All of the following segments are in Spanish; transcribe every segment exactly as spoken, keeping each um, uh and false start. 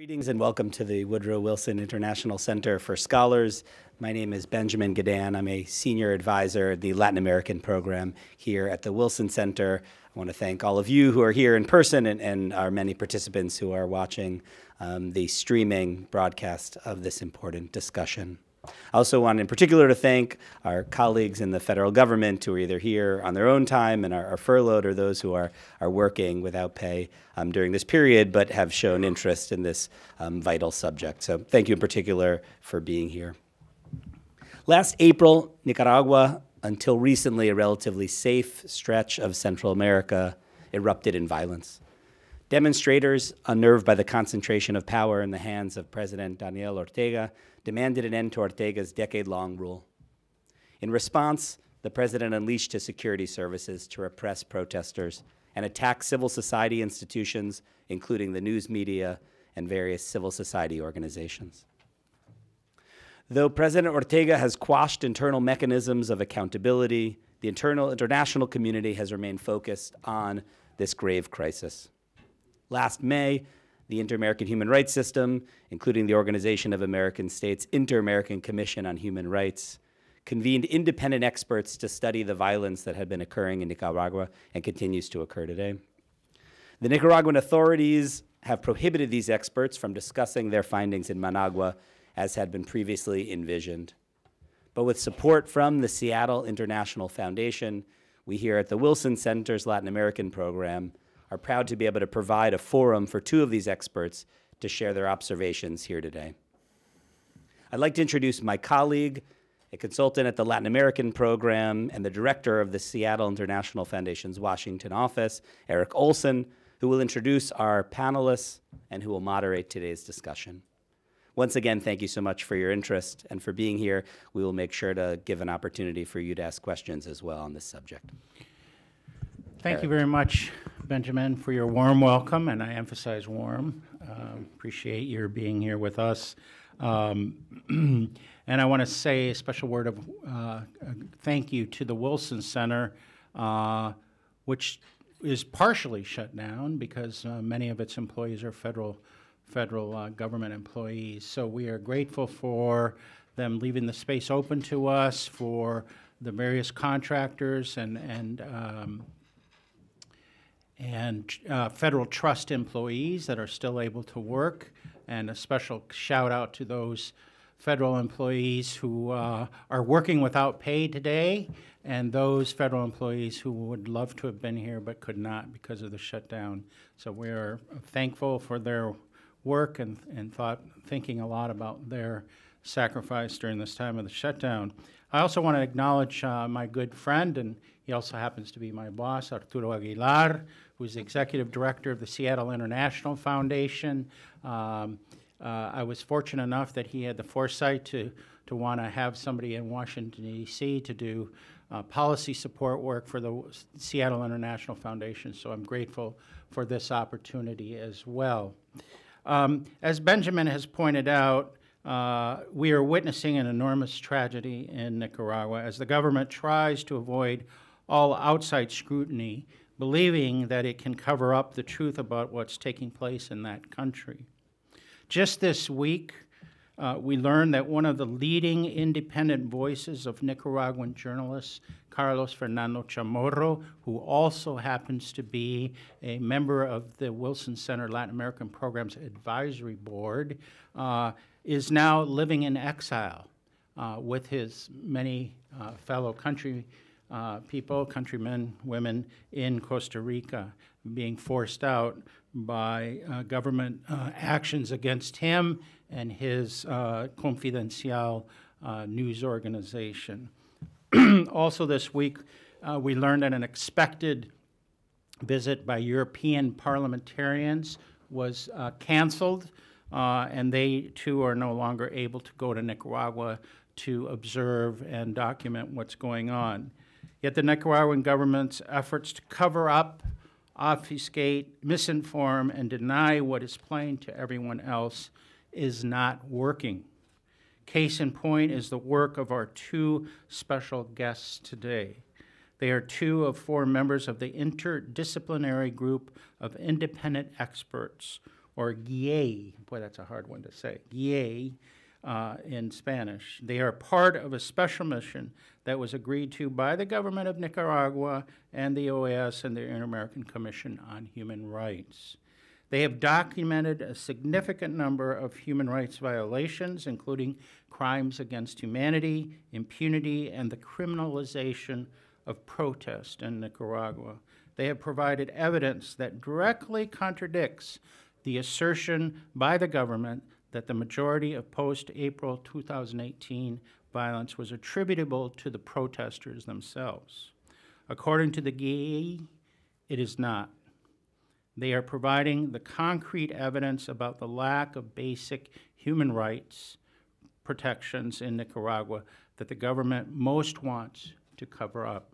Greetings and welcome to the Woodrow Wilson International Center for Scholars. My name is Benjamin Gadan. I'm a senior advisor at the Latin American Program here at the Wilson Center. I want to thank all of you who are here in person and, and our many participants who are watching um, the streaming broadcast of this important discussion. I also want in particular to thank our colleagues in the federal government who are either here on their own time and are, are furloughed, or those who are, are working without pay um, during this period but have shown interest in this um, vital subject. So thank you in particular for being here. Last April, Nicaragua, until recently a relatively safe stretch of Central America, erupted in violence. Demonstrators, unnerved by the concentration of power in the hands of President Daniel Ortega, demanded an end to Ortega's decade-long rule. In response, the president unleashed his security services to repress protesters and attack civil society institutions, including the news media and various civil society organizations. Though President Ortega has quashed internal mechanisms of accountability, the internal international community has remained focused on this grave crisis. Last May, the Inter-American Human Rights System, including the Organization of American States' Inter-American Commission on Human Rights, convened independent experts to study the violence that had been occurring in Nicaragua and continues to occur today. The Nicaraguan authorities have prohibited these experts from discussing their findings in Managua, as had been previously envisioned. But with support from the Seattle International Foundation, we here at the Wilson Center's Latin American Program are proud to be able to provide a forum for two of these experts to share their observations here today. I'd like to introduce my colleague, a consultant at the Latin American Program and the director of the Seattle International Foundation's Washington office, Eric Olson, who will introduce our panelists and who will moderate today's discussion. Once again, thank you so much for your interest and for being here. We will make sure to give an opportunity for you to ask questions as well on this subject. Thank you very much, Benjamin, for your warm welcome, and I emphasize warm. Um, appreciate your being here with us. Um, and I want to say a special word of uh, thank you to the Wilson Center, uh, which is partially shut down because uh, many of its employees are federal, federal uh, government employees. So we are grateful for them leaving the space open to us, for the various contractors and, and um, and uh, Federal Trust employees that are still able to work, and a special shout out to those federal employees who uh, are working without pay today, and those federal employees who would love to have been here but could not because of the shutdown. So we are thankful for their work and, and thought, thinking a lot about their sacrifice during this time of the shutdown. I also want to acknowledge uh, my good friend, and he also happens to be my boss, Arturo Aguilar, who's the executive director of the Seattle International Foundation. Um, uh, I was fortunate enough that he had the foresight to, to want to have somebody in Washington, D C to do uh, policy support work for the Seattle International Foundation, so I'm grateful for this opportunity as well. Um, as Benjamin has pointed out, Uh, we are witnessing an enormous tragedy in Nicaragua as the government tries to avoid all outside scrutiny, believing that it can cover up the truth about what's taking place in that country. Just this week, uh, we learned that one of the leading independent voices of Nicaraguan journalists, Carlos Fernando Chamorro, who also happens to be a member of the Wilson Center Latin American Program's Advisory Board, uh, is now living in exile uh, with his many uh, fellow country uh, people, countrymen, women in Costa Rica, being forced out by uh, government uh, actions against him and his uh, Confidencial uh, news organization. Also this week, uh, we learned that an expected visit by European parliamentarians was uh, canceled. Uh, and they, too, are no longer able to go to Nicaragua to observe and document what's going on. Yet the Nicaraguan government's efforts to cover up, obfuscate, misinform, and deny what is plain to everyone else is not working. Case in point is the work of our two special guests today. They are two of four members of the Interdisciplinary Group of Independent Experts, or G I E I, boy, that's a hard one to say, G I E I uh, in Spanish. They are part of a special mission that was agreed to by the government of Nicaragua and the O A S and the Inter-American Commission on Human Rights. They have documented a significant number of human rights violations, including crimes against humanity, impunity, and the criminalization of protest in Nicaragua. They have provided evidence that directly contradicts the assertion by the government that the majority of post-April two thousand eighteen violence was attributable to the protesters themselves. According to the G I E I, it is not. They are providing the concrete evidence about the lack of basic human rights protections in Nicaragua that the government most wants to cover up.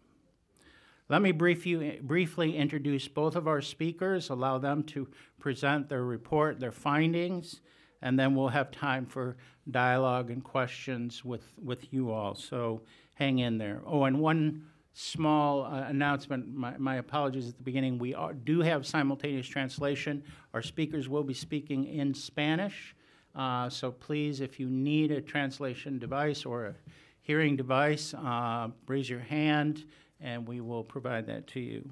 Let me brief you, briefly introduce both of our speakers, allow them to present their report, their findings, and then we'll have time for dialogue and questions with, with you all. So hang in there. Oh, and one small uh, announcement. My, my apologies at the beginning. We are, do have simultaneous translation. Our speakers will be speaking in Spanish. Uh, so please, if you need a translation device or a hearing device, uh, raise your hand, and we will provide that to you.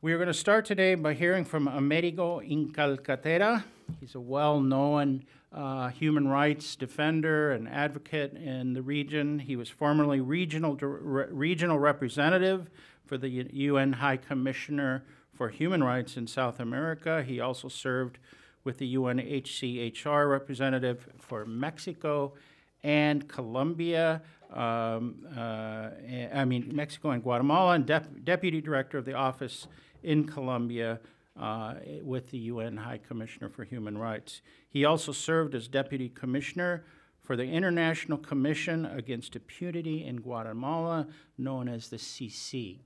We are going to start today by hearing from Amerigo Incalcatera. He's a well-known uh, human rights defender and advocate in the region. He was formerly regional, re regional representative for the U N High Commissioner for Human Rights in South America. He also served with the U N H C H R representative for Mexico and Colombia, um, uh, I mean, Mexico and Guatemala, and de Deputy Director of the Office in Colombia uh, with the U N High Commissioner for Human Rights. He also served as Deputy Commissioner for the International Commission Against Impunity in Guatemala, known as the C C.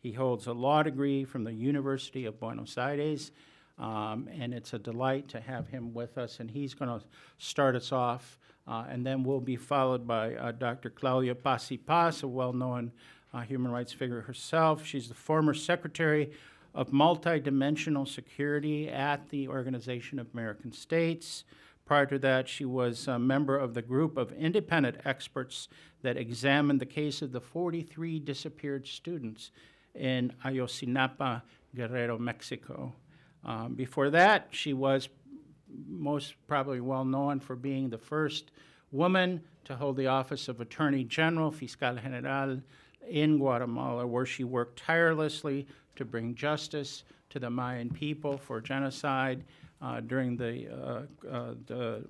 He holds a law degree from the University of Buenos Aires, um, and it's a delight to have him with us, and he's going to start us off. Uh, and then we'll be followed by uh, Doctor Claudia Paz y Paz, a well-known uh, human rights figure herself. She's the former Secretary of Multidimensional Security at the Organization of American States. Prior to that, she was a member of the group of independent experts that examined the case of the forty-three disappeared students in Ayotzinapa, Guerrero, Mexico. Um, before that, she was most probably well known for being the first woman to hold the office of Attorney General, Fiscal General, in Guatemala, where she worked tirelessly to bring justice to the Mayan people for genocide uh, during the, uh, uh, the uh,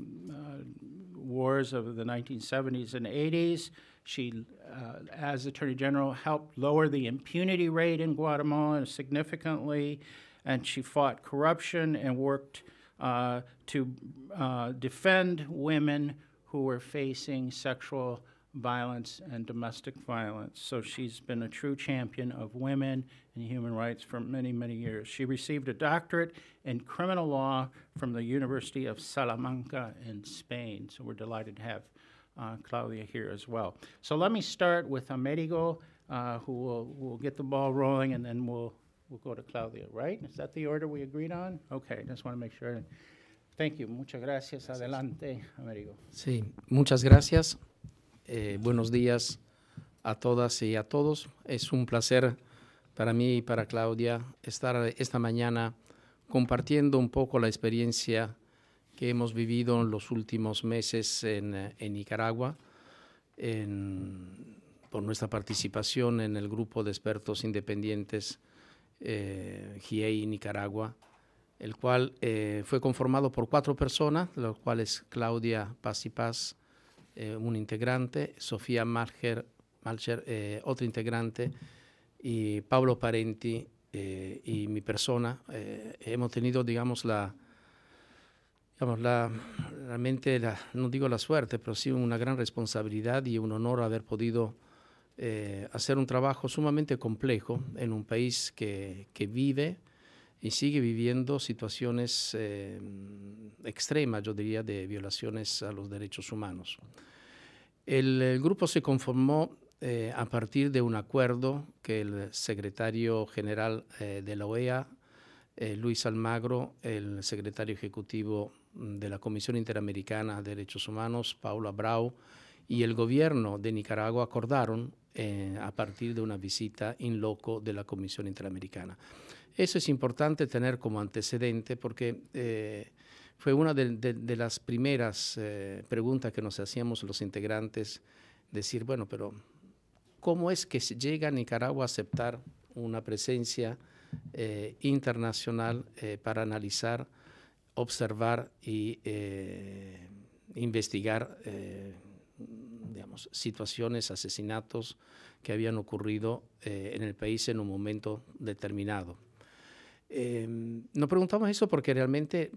wars of the nineteen seventies and eighties. She, uh, as Attorney General, helped lower the impunity rate in Guatemala significantly, and she fought corruption and worked Uh, to uh, defend women who were facing sexual violence and domestic violence. So she's been a true champion of women and human rights for many, many years. She received a doctorate in criminal law from the University of Salamanca in Spain. So we're delighted to have uh, Claudia here as well. So let me start with Amerigo, uh, who will, will get the ball rolling, and then we'll We'll go to Claudia, right? Is that the order we agreed on? Okay, just want to make sure. Thank you. Muchas gracias. Adelante, Amerigo. Sí, muchas gracias. Eh, buenos días a todas y a todos. Es un placer para mí y para Claudia estar esta mañana compartiendo un poco la experiencia que hemos vivido en los últimos meses en, en Nicaragua, en, por nuestra participación en el grupo de expertos independientes Eh, G I E I Nicaragua, el cual eh, fue conformado por cuatro personas, de los cuales Claudia Paz y Paz, eh, un integrante, Sofía Malcher, Malcher eh, otro integrante, y Pablo Parenti eh, y mi persona. Eh, hemos tenido, digamos, la, digamos, la realmente, la, no digo la suerte, pero sí una gran responsabilidad y un honor haber podido Eh, hacer un trabajo sumamente complejo en un país que, que vive y sigue viviendo situaciones eh, extremas, yo diría, de violaciones a los derechos humanos. El, el grupo se conformó eh, a partir de un acuerdo que el secretario general eh, de la O E A eh, Luis Almagro, el secretario ejecutivo de la Comisión Interamericana de Derechos Humanos, Paula Brau, y el gobierno de Nicaragua acordaron eh, a partir de una visita in loco de la Comisión Interamericana. Eso es importante tener como antecedente porque eh, fue una de, de, de las primeras eh, preguntas que nos hacíamos los integrantes, decir, bueno, pero ¿cómo es que llega Nicaragua a aceptar una presencia eh, internacional eh, para analizar, observar y eh, investigar eh, digamos, situaciones, asesinatos que habían ocurrido eh, en el país en un momento determinado? Eh, nos preguntamos eso porque realmente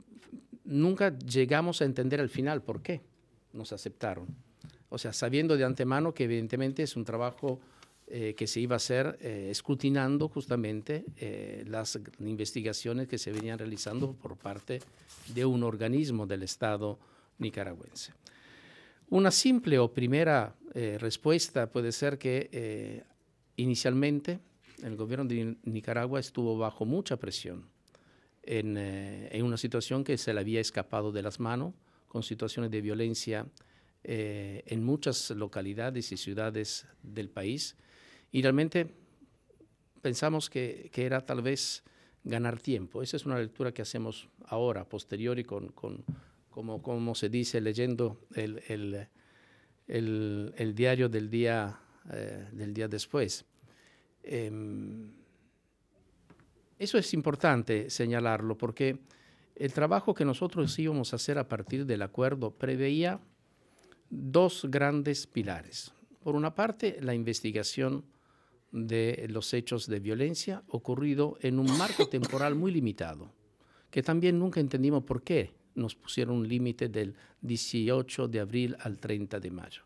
nunca llegamos a entender al final por qué nos aceptaron. O sea, sabiendo de antemano que evidentemente es un trabajo eh, que se iba a hacer eh, escrutinando justamente eh, las investigaciones que se venían realizando por parte de un organismo del Estado nicaragüense. Una simple o primera eh, respuesta puede ser que eh, inicialmente el gobierno de Nicaragua estuvo bajo mucha presión en, eh, en una situación que se le había escapado de las manos, con situaciones de violencia eh, en muchas localidades y ciudades del país. Y realmente pensamos que, que era tal vez ganar tiempo. Esa es una lectura que hacemos ahora, posteriori, con... con Como, como se dice, leyendo el, el, el, el diario del día, eh, del día después. Eh, eso es importante señalarlo porque el trabajo que nosotros íbamos a hacer a partir del acuerdo preveía dos grandes pilares. Por una parte, la investigación de los hechos de violencia ocurrido en un marco temporal muy limitado, que también nunca entendimos por qué nos pusieron un límite del dieciocho de abril al treinta de mayo.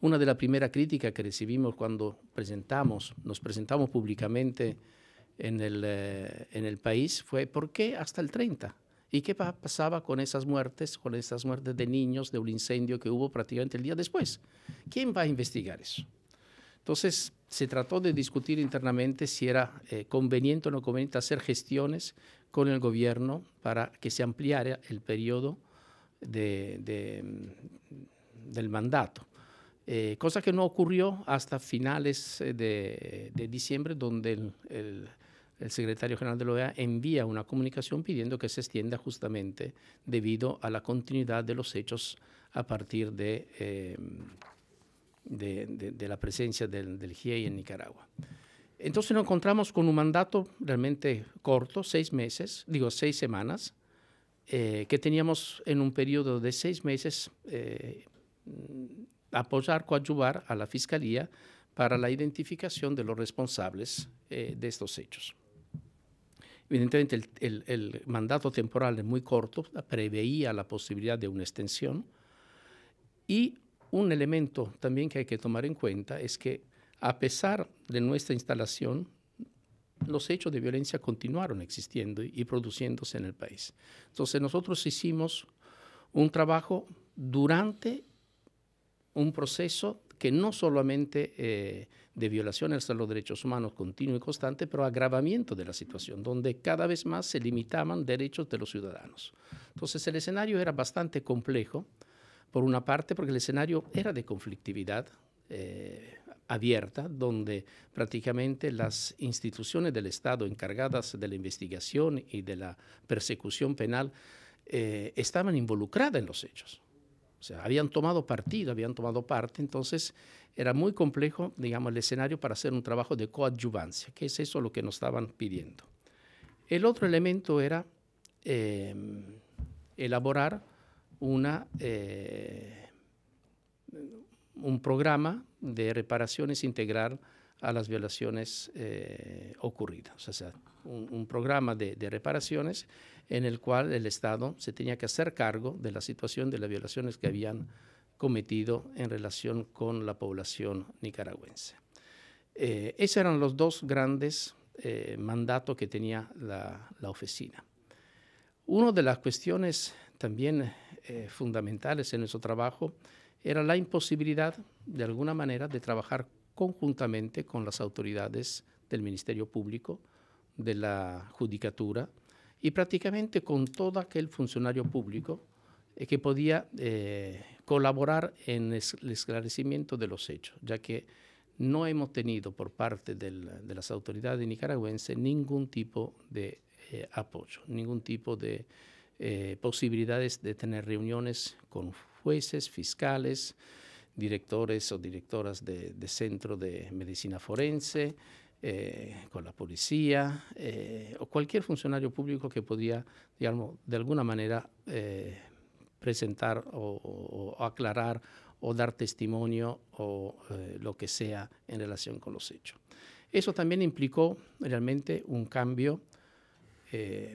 Una de las primeras críticas que recibimos cuando presentamos, nos presentamos públicamente en el, eh, en el país fue ¿por qué hasta el treinta? ¿Y qué pasaba con esas muertes, con esas muertes de niños, de un incendio que hubo prácticamente el día después? ¿Quién va a investigar eso? Entonces, se trató de discutir internamente si era eh, conveniente o no conveniente hacer gestiones con el gobierno para que se ampliara el periodo de, de, del mandato. Eh, cosa que no ocurrió hasta finales de, de diciembre, donde el, el, el secretario general de la O E A envía una comunicación pidiendo que se extienda justamente debido a la continuidad de los hechos a partir de... Eh, De, de, de la presencia del, del G I E I en Nicaragua. Entonces nos encontramos con un mandato realmente corto, seis meses, digo seis semanas, eh, que teníamos en un periodo de seis meses eh, apoyar, coadyuvar a la Fiscalía para la identificación de los responsables eh, de estos hechos. Evidentemente el, el, el mandato temporal es muy corto, preveía la posibilidad de una extensión y un elemento también que hay que tomar en cuenta es que, a pesar de nuestra instalación, los hechos de violencia continuaron existiendo y produciéndose en el país. Entonces, nosotros hicimos un trabajo durante un proceso que no solamente eh, de violaciones a los derechos humanos continuo y constante, pero agravamiento de la situación, donde cada vez más se limitaban derechos de los ciudadanos. Entonces, el escenario era bastante complejo. Por una parte, porque el escenario era de conflictividad eh, abierta, donde prácticamente las instituciones del Estado encargadas de la investigación y de la persecución penal eh, estaban involucradas en los hechos. O sea, habían tomado partido, habían tomado parte, entonces era muy complejo, digamos, el escenario para hacer un trabajo de coadyuvancia, que es eso lo que nos estaban pidiendo. El otro elemento era eh, elaborar Una, eh, un programa de reparaciones integral a las violaciones eh, ocurridas. O sea, un, un programa de, de reparaciones en el cual el Estado se tenía que hacer cargo de la situación de las violaciones que habían cometido en relación con la población nicaragüense. Eh, esos eran los dos grandes eh, mandatos que tenía la, la oficina. Una de las cuestiones también eh, fundamentales en nuestro trabajo era la imposibilidad, de alguna manera, de trabajar conjuntamente con las autoridades del Ministerio Público, de la Judicatura y prácticamente con todo aquel funcionario público eh, que podía eh, colaborar en el esclarecimiento de los hechos, ya que no hemos tenido por parte del, de las autoridades nicaragüenses ningún tipo de eh, apoyo, ningún tipo de eh, posibilidades de tener reuniones con jueces, fiscales, directores o directoras de, de centro de medicina forense, Eh, con la policía eh, o cualquier funcionario público que podía, digamos, de alguna manera eh, presentar o, o aclarar o dar testimonio o eh, lo que sea en relación con los hechos. Eso también implicó realmente un cambio eh,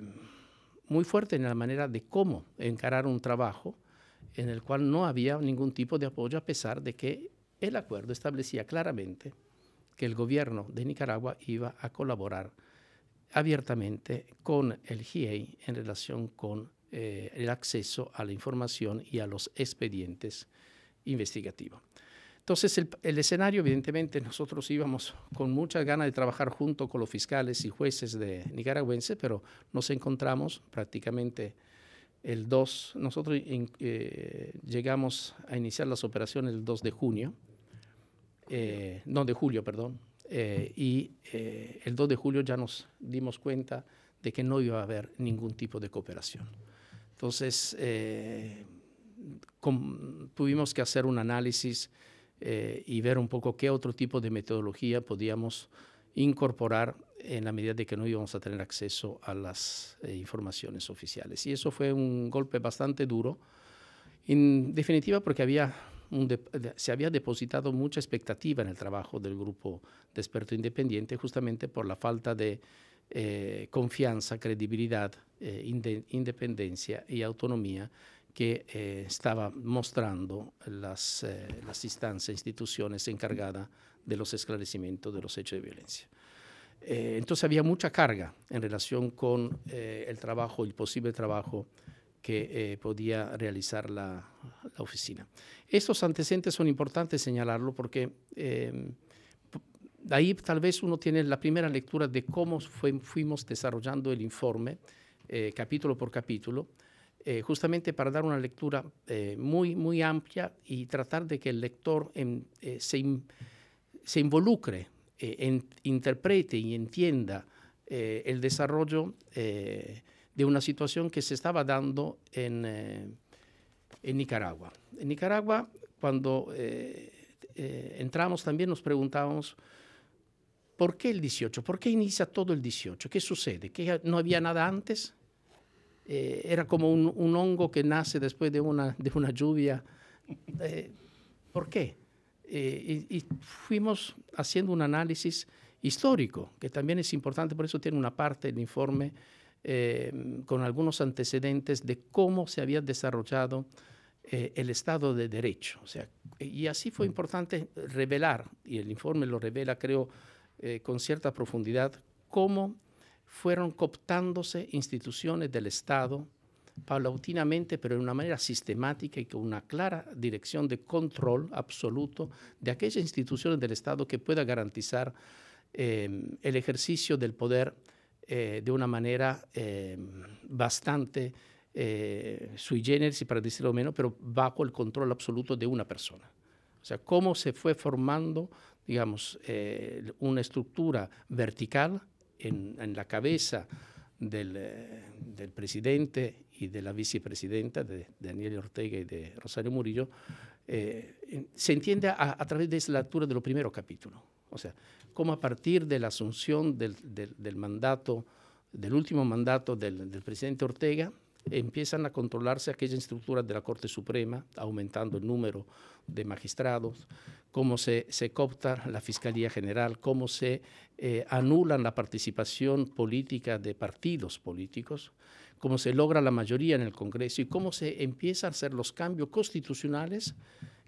muy fuerte en la manera de cómo encarar un trabajo en el cual no había ningún tipo de apoyo, a pesar de que el acuerdo establecía claramente que el gobierno de Nicaragua iba a colaborar abiertamente con el G I E I en relación con eh, el acceso a la información y a los expedientes investigativos. Entonces, el, el escenario, evidentemente, nosotros íbamos con muchas ganas de trabajar junto con los fiscales y jueces de nicaragüenses, pero nos encontramos prácticamente el dos, nosotros eh, llegamos a iniciar las operaciones el dos de junio, Eh, no, de julio, perdón, eh, y eh, el dos de julio ya nos dimos cuenta de que no iba a haber ningún tipo de cooperación. Entonces, eh, con, tuvimos que hacer un análisis eh, y ver un poco qué otro tipo de metodología podíamos incorporar en la medida de que no íbamos a tener acceso a las eh, informaciones oficiales. Y eso fue un golpe bastante duro, en definitiva, porque había... Un de, se había depositado mucha expectativa en el trabajo del grupo de expertos independientes, justamente por la falta de eh, confianza, credibilidad, eh, inde, independencia y autonomía que eh, estaba mostrando las, eh, las instancias, instituciones encargadas de los esclarecimientos de los hechos de violencia. Eh, entonces había mucha carga en relación con eh, el trabajo, el posible trabajo que eh, podía realizar la, la oficina. Estos antecedentes son importantes señalarlo porque eh, ahí tal vez uno tiene la primera lectura de cómo fue, fuimos desarrollando el informe, eh, capítulo por capítulo, eh, justamente para dar una lectura eh, muy, muy amplia y tratar de que el lector en, eh, se, in, se involucre, eh, en, interprete y entienda eh, el desarrollo eh, de una situación que se estaba dando en, eh, en Nicaragua. En Nicaragua, cuando eh, eh, entramos también nos preguntábamos, ¿por qué el dieciocho? ¿Por qué inicia todo el dieciocho? ¿Qué sucede? ¿Que no había nada antes? Eh, era como un, un hongo que nace después de una, de una lluvia. Eh, ¿Por qué? Eh, y, y fuimos haciendo un análisis histórico, que también es importante, por eso tiene una parte del informe Eh, con algunos antecedentes de cómo se había desarrollado eh, el Estado de Derecho. O sea, y así fue importante revelar, y el informe lo revela, creo, eh, con cierta profundidad, cómo fueron cooptándose instituciones del Estado paulatinamente, pero de una manera sistemática y con una clara dirección de control absoluto de aquellas instituciones del Estado que pueda garantizar eh, el ejercicio del poder Eh, de una manera eh, bastante eh, sui generis, para decirlo menos, pero bajo el control absoluto de una persona. O sea, cómo se fue formando, digamos, eh, una estructura vertical en, en la cabeza del, eh, del presidente y de la vicepresidenta, de, de Daniel Ortega y de Rosario Murillo, eh, se entiende a, a través de esa lectura de los primeros capítulos. O sea, cómo a partir de la asunción del, del, del mandato, del último mandato del, del presidente Ortega, empiezan a controlarse aquellas estructuras de la Corte Suprema, aumentando el número de magistrados, cómo se, se coopta la Fiscalía General, cómo se eh, anulan la participación política de partidos políticos, cómo se logra la mayoría en el Congreso y cómo se empiezan a hacer los cambios constitucionales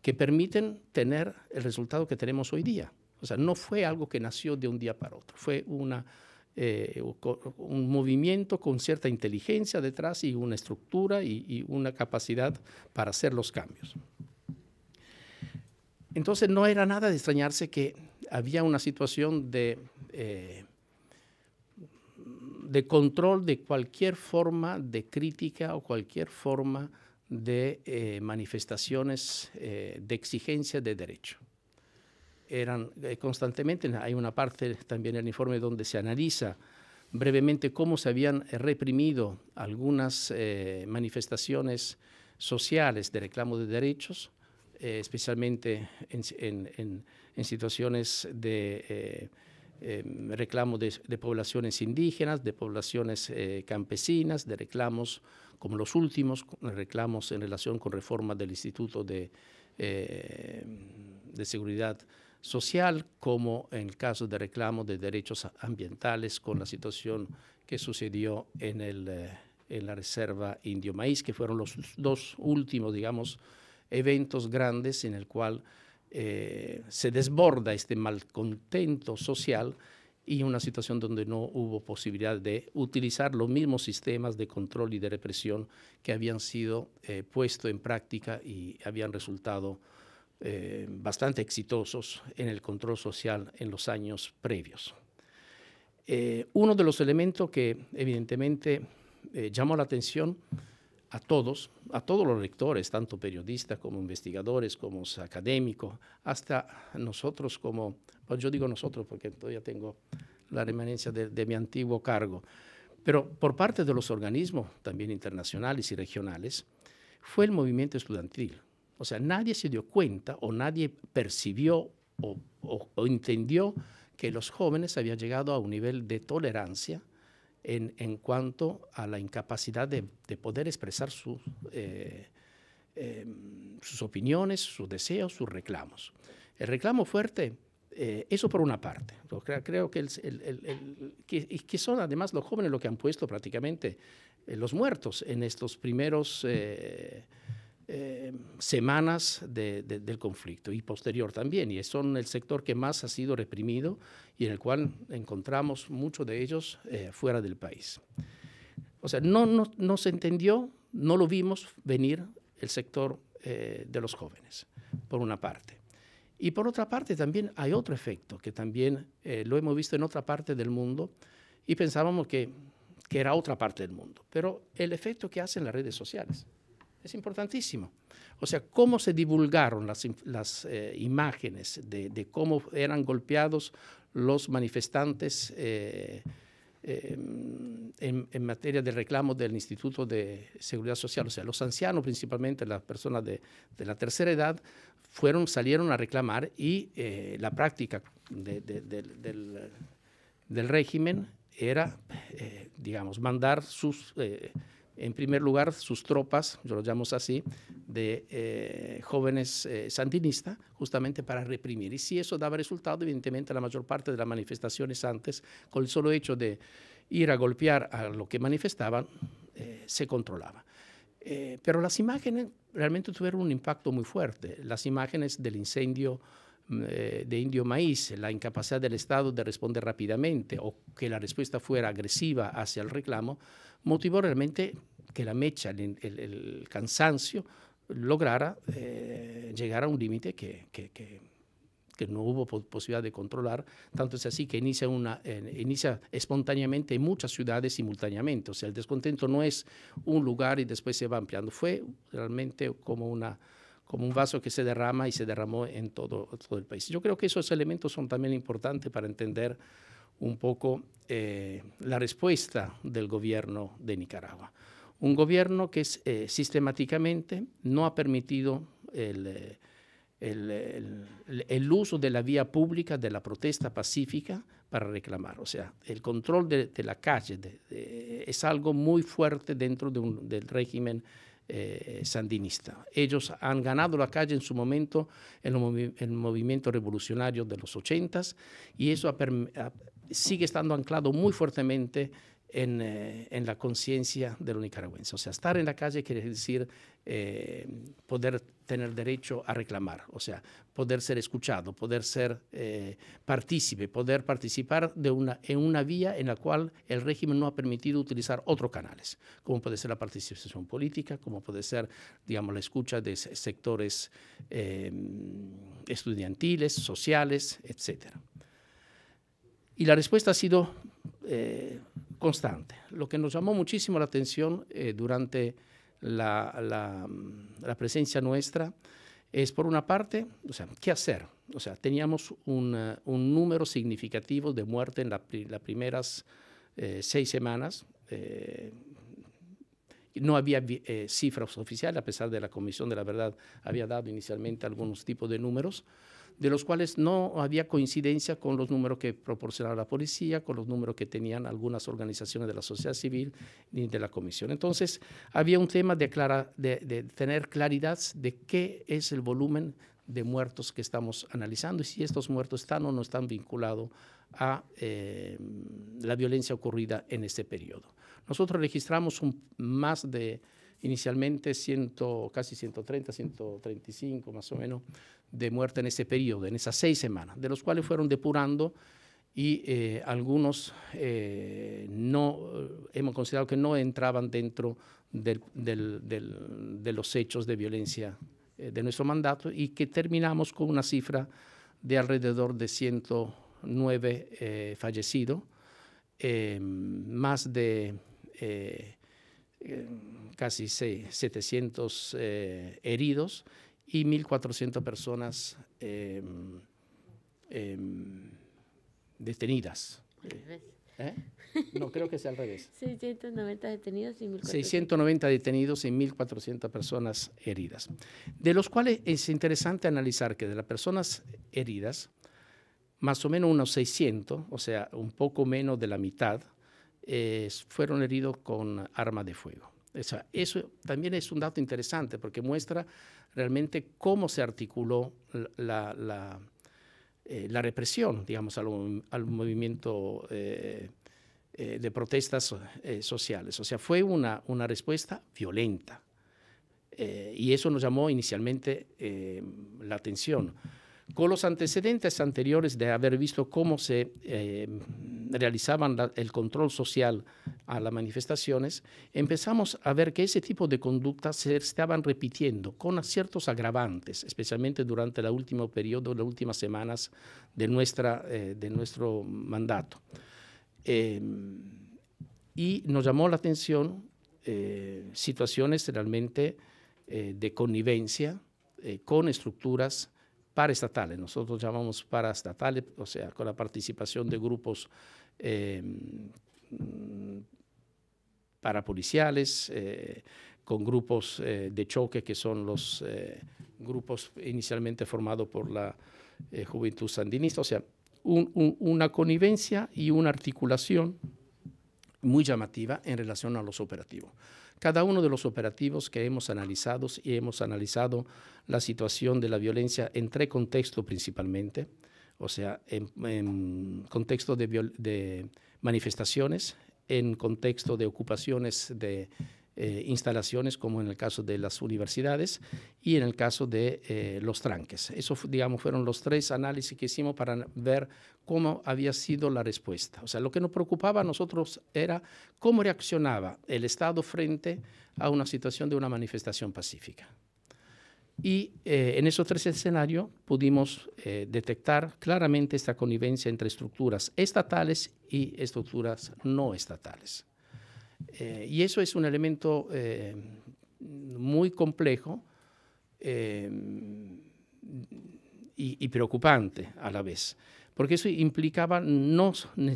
que permiten tener el resultado que tenemos hoy día. O sea, no fue algo que nació de un día para otro, fue una, eh, un movimiento con cierta inteligencia detrás y una estructura y, y una capacidad para hacer los cambios. Entonces, no era nada de extrañarse que había una situación de, eh, de de control de cualquier forma de crítica o cualquier forma de eh, manifestaciones eh, de exigencia de derecho. Eran eh, constantemente, hay una parte también del informe donde se analiza brevemente cómo se habían reprimido algunas eh, manifestaciones sociales de reclamo de derechos, eh, especialmente en, en, en, en situaciones de eh, eh, reclamo de, de poblaciones indígenas, de poblaciones eh, campesinas, de reclamos como los últimos, reclamos en relación con reformas del Instituto de, eh, de Seguridad Social, como en el caso de reclamos de derechos ambientales con la situación que sucedió en, el, eh, en la Reserva Indio Maíz, que fueron los dos últimos, digamos, eventos grandes en el cual eh, se desborda este malcontento social y una situación donde no hubo posibilidad de utilizar los mismos sistemas de control y de represión que habían sido eh, puestos en práctica y habían resultado eh, bastante exitosos en el control social en los años previos. Eh, uno de los elementos que evidentemente eh, llamó la atención a todos, a todos los lectores, tanto periodistas como investigadores, como académicos, hasta nosotros como, pues yo digo nosotros porque todavía tengo la reminiscencia de, de mi antiguo cargo, pero por parte de los organismos también internacionales y regionales, fue el movimiento estudiantil. O sea, nadie se dio cuenta o nadie percibió o, o, o entendió que los jóvenes habían llegado a un nivel de tolerancia En, en cuanto a la incapacidad de, de poder expresar sus, eh, eh, sus opiniones, sus deseos, sus reclamos. El reclamo fuerte, eh, eso por una parte. Creo, creo que, el, el, el, que, que son además los jóvenes los que han puesto prácticamente eh, los muertos en estos primeros eh, eh, semanas de, de, del conflicto y posterior también. Y son el sector que más ha sido reprimido y en el cual encontramos muchos de ellos eh, fuera del país. O sea, no, no, no se entendió, no lo vimos venir el sector eh, de los jóvenes, por una parte. Y por otra parte también hay otro efecto, que también eh, lo hemos visto en otra parte del mundo y pensábamos que, que era otra parte del mundo, pero el efecto que hacen las redes sociales es importantísimo. O sea, cómo se divulgaron las, las eh, imágenes de, de cómo eran golpeados los manifestantes eh, eh, en, en materia de reclamo del Instituto de Seguridad Social. O sea, los ancianos, principalmente las personas de, de la tercera edad, fueron, salieron a reclamar y eh, la práctica de, de, de, del, del régimen era, eh, digamos, mandar sus... Eh, en primer lugar, sus tropas, yo lo llamo así, de eh, jóvenes eh, sandinistas, justamente para reprimir. Y si eso daba resultado, evidentemente la mayor parte de las manifestaciones antes, con el solo hecho de ir a golpear a lo que manifestaban, eh, se controlaba. Eh, pero las imágenes realmente tuvieron un impacto muy fuerte. Las imágenes del incendio eh, de Indio Maíz, la incapacidad del Estado de responder rápidamente o que la respuesta fuera agresiva hacia el reclamo, motivó realmente que la mecha, el, el, el cansancio, lograra eh, llegar a un límite que, que, que, que no hubo posibilidad de controlar, tanto es así que inicia, una, eh, inicia espontáneamente en muchas ciudades simultáneamente. O sea, el descontento no es un lugar y después se va ampliando, fue realmente como, una, como un vaso que se derrama y se derramó en todo, todo el país. Yo creo que esos elementos son también importantes para entender un poco eh, la respuesta del gobierno de Nicaragua. Un gobierno que eh, sistemáticamente no ha permitido el, el, el, el uso de la vía pública, de la protesta pacífica para reclamar. O sea, el control de, de la calle de, de, es algo muy fuerte dentro de un, del régimen Eh, sandinista. Ellos han ganado la calle en su momento en el, movi el movimiento revolucionario de los ochentas y eso ha, sigue estando anclado muy fuertemente en, eh, en la conciencia de los nicaragüenses. O sea, estar en la calle quiere decir eh, poder tener derecho a reclamar, o sea, poder ser escuchado, poder ser eh, partícipe, poder participar de una, en una vía en la cual el régimen no ha permitido utilizar otros canales, como puede ser la participación política, como puede ser, digamos, la escucha de sectores eh, estudiantiles, sociales, etcétera. Y la respuesta ha sido eh, constante. Lo que nos llamó muchísimo la atención eh, durante la, la, la presencia nuestra es, por una parte, o sea, ¿qué hacer? O sea, teníamos una, un número significativo de muertes en la, las primeras eh, seis semanas. Eh, No había eh, cifras oficiales, a pesar de la Comisión de la Verdad había dado inicialmente algunos tipos de números, de los cuales no había coincidencia con los números que proporcionaba la policía, con los números que tenían algunas organizaciones de la sociedad civil y de la Comisión. Entonces, había un tema de, clara, de, de tener claridad de qué es el volumen de muertos que estamos analizando y si estos muertos están o no están vinculados a eh, la violencia ocurrida en este periodo. Nosotros registramos un, más de, inicialmente, cien, casi ciento treinta, ciento treinta y cinco más o menos, de muerte en ese periodo, en esas seis semanas, de los cuales fueron depurando y eh, algunos eh, no, hemos considerado que no entraban dentro del, del, del, de los hechos de violencia eh, de nuestro mandato y que terminamos con una cifra de alrededor de ciento nueve eh, fallecidos, eh, más de... Eh, eh, casi setecientos eh, heridos y mil cuatrocientas personas eh, eh, detenidas. ¿Eh? No, creo que sea al revés. seiscientos noventa detenidos y mil cuatrocientos. seiscientos noventa detenidos y mil cuatrocientas personas heridas. De los cuales es interesante analizar que de las personas heridas, más o menos unos seiscientos, o sea, un poco menos de la mitad, Eh, fueron heridos con armas de fuego. O sea, eso también es un dato interesante porque muestra realmente cómo se articuló la, la, eh, la represión, digamos, al, al movimiento eh, eh, de protestas eh, sociales. O sea, fue una, una respuesta violenta eh, y eso nos llamó inicialmente eh, la atención. Con los antecedentes anteriores de haber visto cómo se eh, realizaban la, el control social a las manifestaciones, empezamos a ver que ese tipo de conductas se estaban repitiendo con ciertos agravantes, especialmente durante el último periodo, las últimas semanas de, nuestra, eh, de nuestro mandato. Eh, y nos llamó la atención eh, situaciones realmente eh, de connivencia eh, con estructuras paraestatales, nosotros llamamos paraestatales, o sea, con la participación de grupos eh, parapoliciales, eh, con grupos eh, de choque que son los eh, grupos inicialmente formados por la eh, Juventud Sandinista, o sea, un, un, una connivencia y una articulación muy llamativa en relación a los operativos. Cada uno de los operativos que hemos analizado y hemos analizado la situación de la violencia en tres contextos principalmente, o sea, en, en contexto de, viol de manifestaciones, en contexto de ocupaciones de eh, instalaciones, como en el caso de las universidades, y en el caso de eh, los tranques. Esos, digamos, fueron los tres análisis que hicimos para ver cómo había sido la respuesta. O sea, lo que nos preocupaba a nosotros era cómo reaccionaba el Estado frente a una situación de una manifestación pacífica. Y eh, en esos tres escenarios pudimos eh, detectar claramente esta connivencia entre estructuras estatales y estructuras no estatales. Eh, y eso es un elemento eh, muy complejo eh, y, y preocupante a la vez, porque eso implicaba no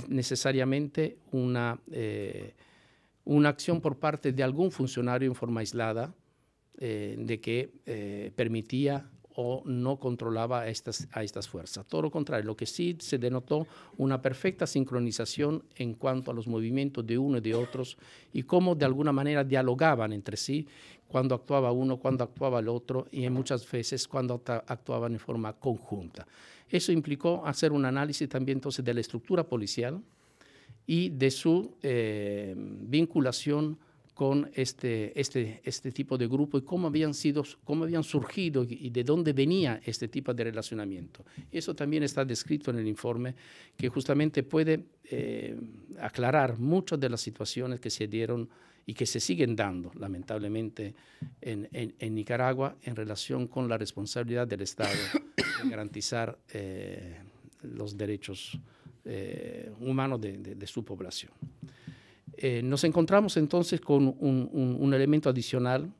necesariamente una, eh, una acción por parte de algún funcionario en forma aislada eh, de que eh, permitía o no controlaba a estas, a estas fuerzas. Todo lo contrario, lo que sí se denotó una perfecta sincronización en cuanto a los movimientos de uno y de otros y cómo de alguna manera dialogaban entre sí cuando actuaba uno, cuando actuaba el otro y en muchas veces cuando actuaban en forma conjunta. Eso implicó hacer un análisis también entonces de la estructura policial y de su eh, vinculación con este, este, este tipo de grupo y cómo habían sido, cómo habían surgido y de dónde venía este tipo de relacionamiento. Eso también está descrito en el informe que justamente puede eh, aclarar muchas de las situaciones que se dieron y que se siguen dando, lamentablemente, en, en, en Nicaragua en relación con la responsabilidad del Estado de garantizar eh, los derechos eh, humanos de, de, de su población. Eh, nos encontramos entonces con un, un, un elemento adicional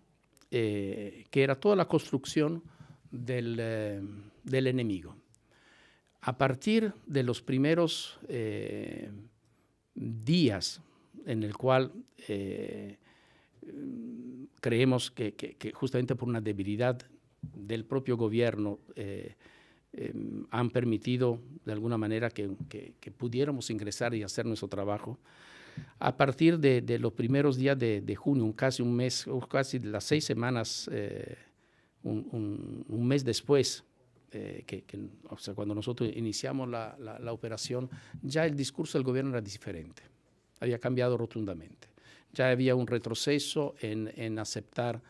eh, que era toda la construcción del, eh, del enemigo. A partir de los primeros eh, días en el cual eh, creemos que, que, que justamente por una debilidad del propio gobierno eh, eh, han permitido de alguna manera que, que, que pudiéramos ingresar y hacer nuestro trabajo. A partir de, de los primeros días de, de junio, casi un mes, casi las seis semanas, eh, un, un, un mes después, eh, que, que, o sea, cuando nosotros iniciamos la, la, la operación, ya el discurso del gobierno era diferente, había cambiado rotundamente. Ya había un retroceso en, en aceptar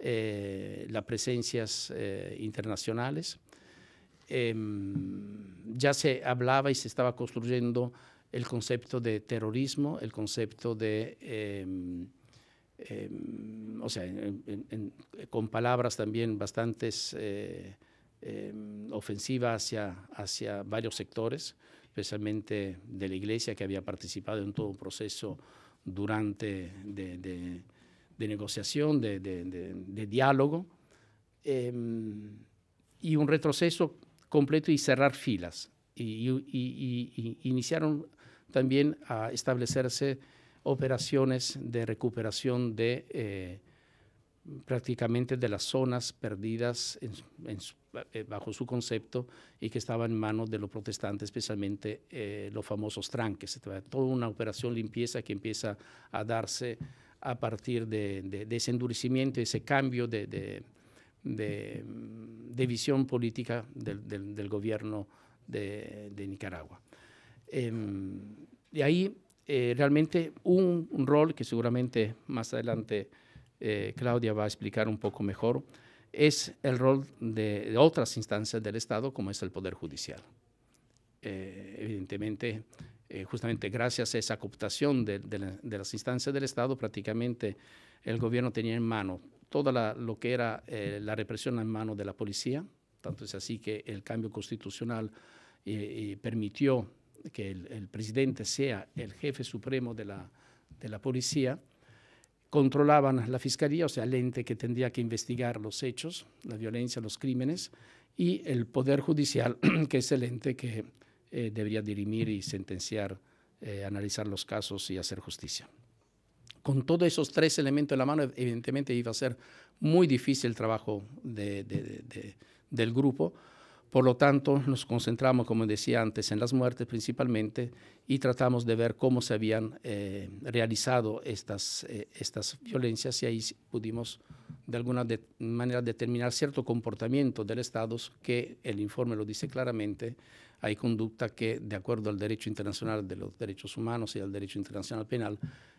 eh, las presencias eh, internacionales. Eh, ya se hablaba y se estaba construyendo el concepto de terrorismo, el concepto de, eh, eh, o sea, en, en, en, con palabras también bastante eh, eh, ofensivas hacia, hacia varios sectores, especialmente de la Iglesia, que había participado en todo un proceso durante de, de, de negociación, de, de, de, de diálogo, eh, y un retroceso completo y cerrar filas. Y, y, y, y iniciaron también a establecerse operaciones de recuperación de eh, prácticamente de las zonas perdidas en, en, bajo su concepto y que estaban en manos de los protestantes, especialmente eh, los famosos tranques. Toda una operación limpieza que empieza a darse a partir de, de, de ese endurecimiento, ese cambio de, de, de, de visión política del, del, del gobierno De, de Nicaragua. Eh, de ahí eh, realmente un, un rol que seguramente más adelante eh, Claudia va a explicar un poco mejor, es el rol de, de otras instancias del Estado como es el Poder Judicial. Eh, evidentemente, eh, justamente gracias a esa cooptación de, de, la, de las instancias del Estado, prácticamente el gobierno tenía en mano toda la, lo que era eh, la represión en manos de la policía. Tanto es así que el cambio constitucional eh, eh, permitió que el, el presidente sea el jefe supremo de la, de la policía. Controlaban la fiscalía, o sea, el ente que tendría que investigar los hechos, la violencia, los crímenes, y el Poder Judicial, que es el ente que eh, debería dirimir y sentenciar, eh, analizar los casos y hacer justicia. Con todos esos tres elementos en la mano, evidentemente iba a ser muy difícil el trabajo de, de, de, de del grupo, por lo tanto nos concentramos, como decía antes, en las muertes principalmente y tratamos de ver cómo se habían eh, realizado estas, eh, estas violencias y ahí pudimos de alguna de manera determinar cierto comportamiento del Estado que el informe lo dice claramente, hay conducta que de acuerdo al derecho internacional de los derechos humanos y al derecho internacional penal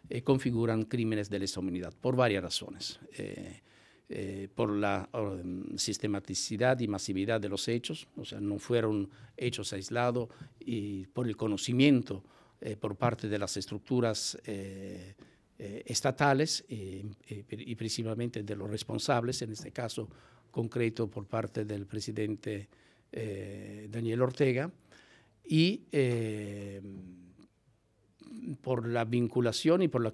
eh, configuran crímenes de lesa humanidad por varias razones. Eh, Eh, por la um, sistematicidad y masividad de los hechos, o sea, no fueron hechos aislados y por el conocimiento eh, por parte de las estructuras eh, eh, estatales eh, eh, y principalmente de los responsables, en este caso concreto por parte del presidente eh, Daniel Ortega, y eh, por la vinculación y por la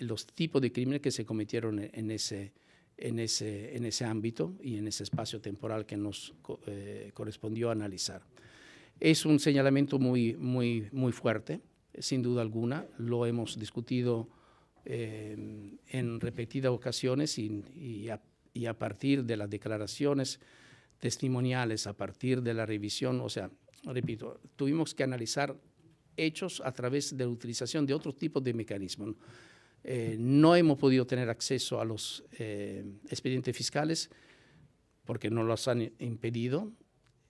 los tipos de crímenes que se cometieron en, en ese En ese, en ese ámbito y en ese espacio temporal que nos eh, correspondió analizar. Es un señalamiento muy, muy, muy fuerte, sin duda alguna, lo hemos discutido eh, en repetidas ocasiones y, y, a, y a partir de las declaraciones testimoniales, a partir de la revisión, o sea, repito, tuvimos que analizar hechos a través de la utilización de otros tipos de mecanismos. Eh, no hemos podido tener acceso a los eh, expedientes fiscales porque no los han impedido,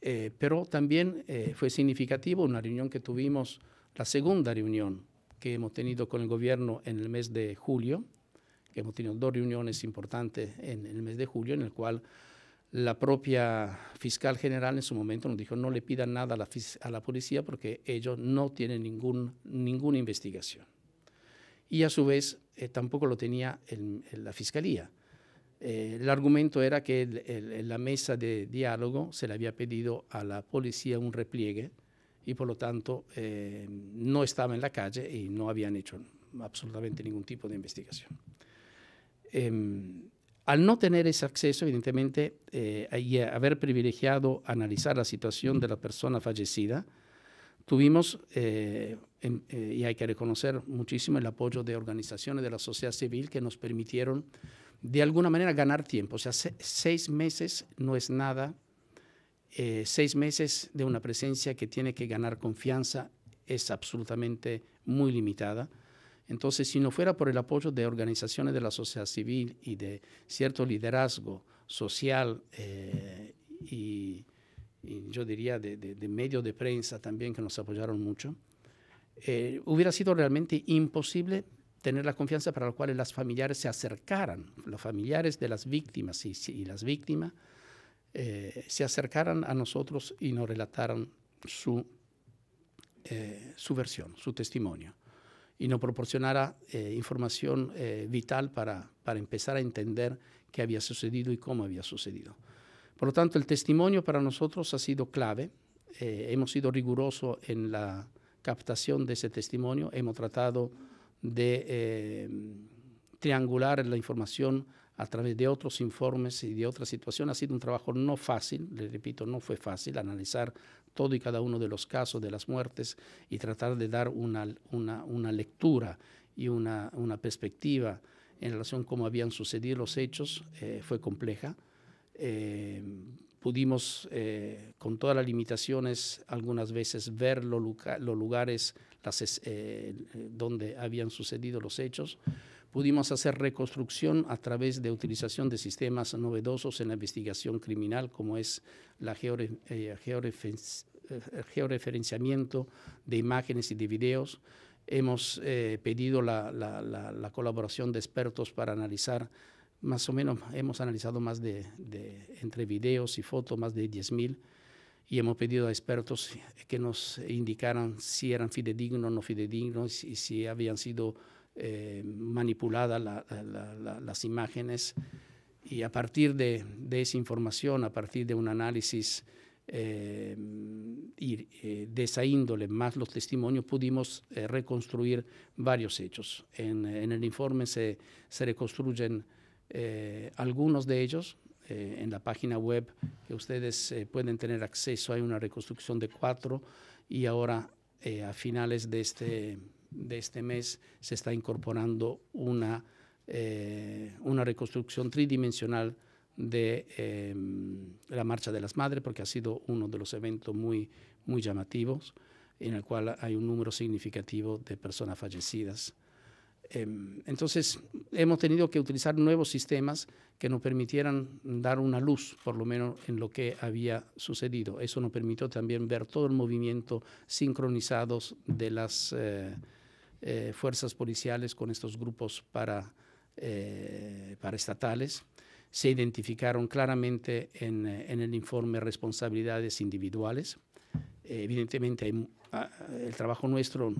eh, pero también eh, fue significativo una reunión que tuvimos, la segunda reunión que hemos tenido con el gobierno en el mes de julio, que hemos tenido dos reuniones importantes en el mes de julio, en el cual la propia fiscal general en su momento nos dijo no le pidan nada a la, a la policía porque ellos no tienen ningún, ninguna investigación. Y a su vez eh, tampoco lo tenía el, el, la Fiscalía. Eh, el argumento era que el, el, la mesa de diálogo se le había pedido a la policía un repliegue y por lo tanto eh, no estaba en la calle y no habían hecho absolutamente ningún tipo de investigación. Eh, al no tener ese acceso, evidentemente, eh, y haber privilegiado analizar la situación de la persona fallecida, tuvimos, eh, en, eh, y hay que reconocer muchísimo el apoyo de organizaciones de la sociedad civil que nos permitieron de alguna manera ganar tiempo. O sea, se, seis meses no es nada, eh, seis meses de una presencia que tiene que ganar confianza es absolutamente muy limitada. Entonces, si no fuera por el apoyo de organizaciones de la sociedad civil y de cierto liderazgo social eh, y... y yo diría de, de, de medios de prensa también que nos apoyaron mucho, eh, hubiera sido realmente imposible tener la confianza para la cual las familiares se acercaran, los familiares de las víctimas y, y las víctimas eh, se acercaran a nosotros y nos relataran su, eh, su versión, su testimonio, y nos proporcionara eh, información eh, vital para, para empezar a entender qué había sucedido y cómo había sucedido. Por lo tanto, el testimonio para nosotros ha sido clave. Eh, hemos sido rigurosos en la captación de ese testimonio. Hemos tratado de eh, triangular la información a través de otros informes y de otras situaciones. Ha sido un trabajo no fácil, le repito, no fue fácil analizar todo y cada uno de los casos de las muertes y tratar de dar una, una, una lectura y una, una perspectiva en relación a cómo habían sucedido los hechos. Eh, fue compleja. Eh, pudimos, eh, con todas las limitaciones, algunas veces ver los, lugar, los lugares las, eh, donde habían sucedido los hechos. Pudimos hacer reconstrucción a través de utilización de sistemas novedosos en la investigación criminal, como es la geore, eh, georefer, eh, georeferenciamiento de imágenes y de videos. Hemos eh, pedido la, la, la, la colaboración de expertos para analizar. Más o menos hemos analizado más de, de entre videos y fotos, más de diez mil, y hemos pedido a expertos que nos indicaran si eran fidedignos o no fidedignos y si habían sido eh, manipuladas la, la, la, las imágenes. Y a partir de, de esa información, a partir de un análisis eh, y, eh, de esa índole, más los testimonios, pudimos eh, reconstruir varios hechos. En, en el informe se, se reconstruyen Eh, algunos de ellos. Eh, en la página web que ustedes eh, pueden tener acceso hay una reconstrucción de cuatro, y ahora eh, a finales de este, de este mes se está incorporando una, eh, una reconstrucción tridimensional de eh, la Marcha de las Madres, porque ha sido uno de los eventos muy, muy llamativos, en el cual hay un número significativo de personas fallecidas. Entonces, hemos tenido que utilizar nuevos sistemas que nos permitieran dar una luz, por lo menos, en lo que había sucedido. Eso nos permitió también ver todo el movimiento sincronizado de las eh, eh, fuerzas policiales con estos grupos para, eh, paraestatales. Se identificaron claramente en, en el informe responsabilidades individuales. Evidentemente, el trabajo nuestro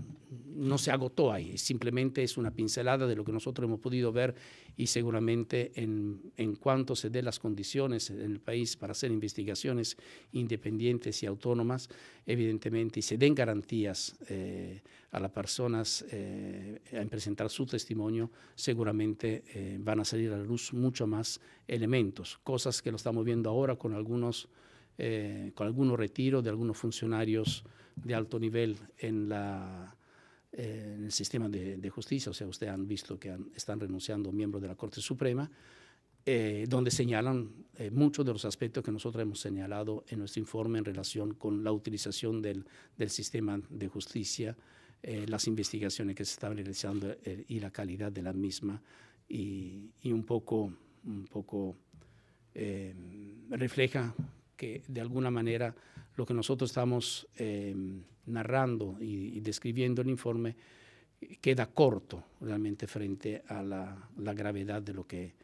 no se agotó ahí, simplemente es una pincelada de lo que nosotros hemos podido ver, y seguramente en, en cuanto se den las condiciones en el país para hacer investigaciones independientes y autónomas, evidentemente, y se den garantías eh, a las personas eh, en presentar su testimonio, seguramente eh, van a salir a la luz mucho más elementos, cosas que lo estamos viendo ahora con algunos Eh, con algunos retiros de algunos funcionarios de alto nivel en, la, eh, en el sistema de, de justicia. O sea, ustedes han visto que han, están renunciando miembros de la Corte Suprema, eh, donde señalan eh, muchos de los aspectos que nosotros hemos señalado en nuestro informe en relación con la utilización del, del sistema de justicia, eh, las investigaciones que se están realizando eh, y la calidad de la misma, y, y un poco, un poco eh, refleja que de alguna manera lo que nosotros estamos eh, narrando y, y describiendo en el informe queda corto realmente frente a la, la gravedad de lo que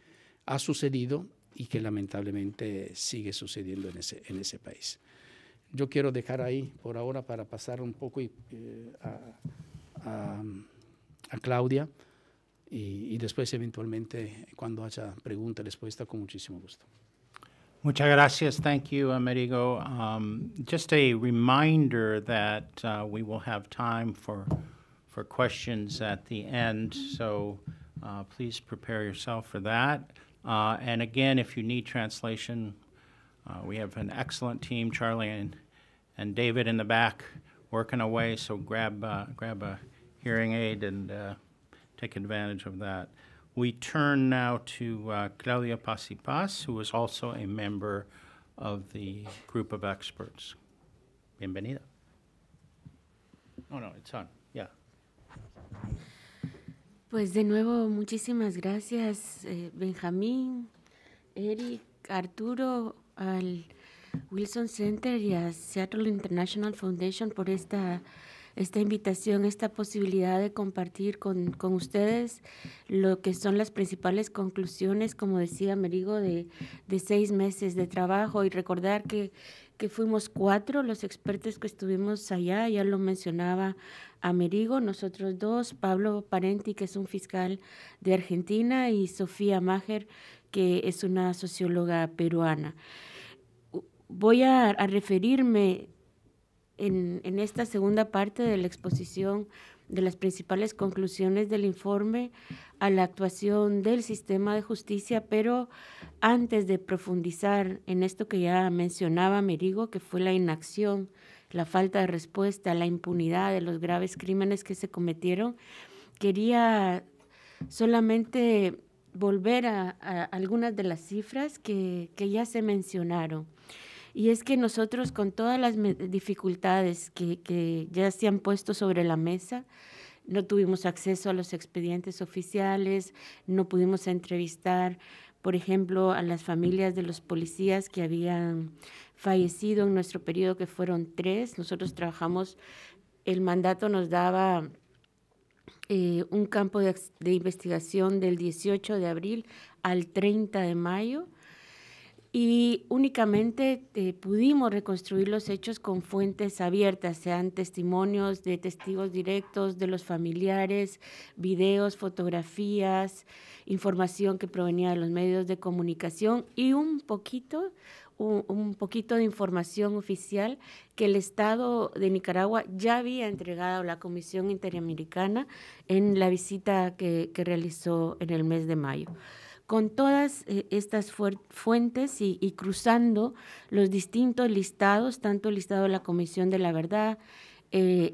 ha sucedido y que lamentablemente sigue sucediendo en ese, en ese país. Yo quiero dejar ahí por ahora para pasar un poco y, eh, a, a, a Claudia y, y después eventualmente cuando haya pregunta y respuesta con muchísimo gusto. Muchas gracias. Thank you, Amerigo. Um, just a reminder that uh, we will have time for for questions at the end, so uh, please prepare yourself for that. Uh, and again, if you need translation, uh, we have an excellent team, Charlie and, and David in the back working away, so grab, uh, grab a hearing aid and uh, take advantage of that. We turn now to uh, Claudia Paz y Paz, who is also a member of the group of experts. Bienvenida. Oh, no, it's on. Yeah. Pues de nuevo, muchísimas gracias, eh, Benjamín, Eric, Arturo, al Wilson Center y a Seattle International Foundation por esta, esta invitación, esta posibilidad de compartir con, con ustedes lo que son las principales conclusiones, como decía Merigo, de, de seis meses de trabajo, y recordar que, que fuimos cuatro los expertos que estuvimos allá, ya lo mencionaba Amerigo, nosotros dos, Pablo Parenti, que es un fiscal de Argentina, y Sofía Maher, que es una socióloga peruana. Voy a, a referirme en, en esta segunda parte de la exposición de las principales conclusiones del informe a la actuación del sistema de justicia, pero antes de profundizar en esto que ya mencionaba Merigo, que fue la inacción, la falta de respuesta, la impunidad de los graves crímenes que se cometieron, quería solamente volver a, a algunas de las cifras que, que ya se mencionaron. Y es que nosotros, con todas las dificultades que, que ya se han puesto sobre la mesa, no tuvimos acceso a los expedientes oficiales, no pudimos entrevistar, por ejemplo, a las familias de los policías que habían fallecido en nuestro periodo, que fueron tres. Nosotros trabajamos, el mandato nos daba eh, un campo de, de investigación del dieciocho de abril al treinta de mayo, y únicamente eh, pudimos reconstruir los hechos con fuentes abiertas, sean testimonios de testigos directos, de los familiares, videos, fotografías, información que provenía de los medios de comunicación y un poquito, un, un poquito de información oficial que el Estado de Nicaragua ya había entregado a la Comisión Interamericana en la visita que, que realizó en el mes de mayo. Con todas estas fuentes y, y cruzando los distintos listados, tanto el listado de la Comisión de la Verdad, eh,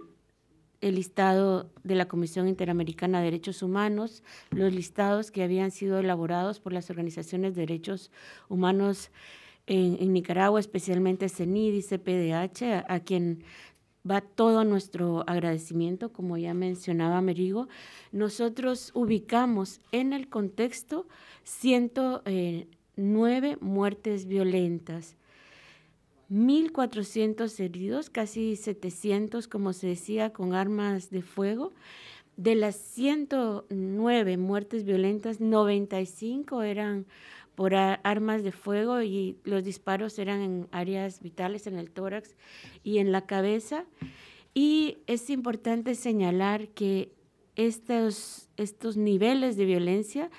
el listado de la Comisión Interamericana de Derechos Humanos, los listados que habían sido elaborados por las organizaciones de derechos humanos en, en Nicaragua, especialmente CENID y C P D H, a, a quien va todo nuestro agradecimiento, como ya mencionaba Merigo. Nosotros ubicamos en el contexto ciento nueve muertes violentas, mil cuatrocientos heridos, casi setecientos, como se decía, con armas de fuego. De las ciento nueve muertes violentas, noventa y cinco eran por armas de fuego, y los disparos eran en áreas vitales, en el tórax y en la cabeza. Y es importante señalar que estos, estos niveles de violencia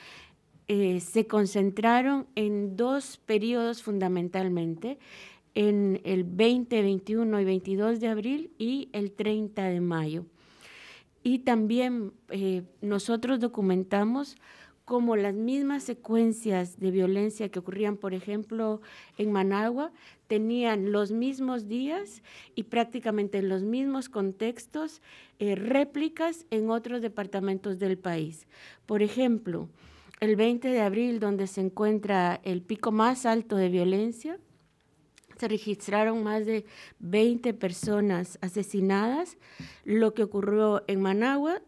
eh, se concentraron en dos periodos fundamentalmente, en el veinte, veintiuno y veintidós de abril y el treinta de mayo. Y también eh, nosotros documentamos como las mismas secuencias de violencia que ocurrían, por ejemplo, en Managua, tenían los mismos días y prácticamente los mismos contextos, eh, réplicas en otros departamentos del país. Por ejemplo, el veinte de abril, donde se encuentra el pico más alto de violencia, se registraron más de veinte personas asesinadas. Lo que ocurrió en Managua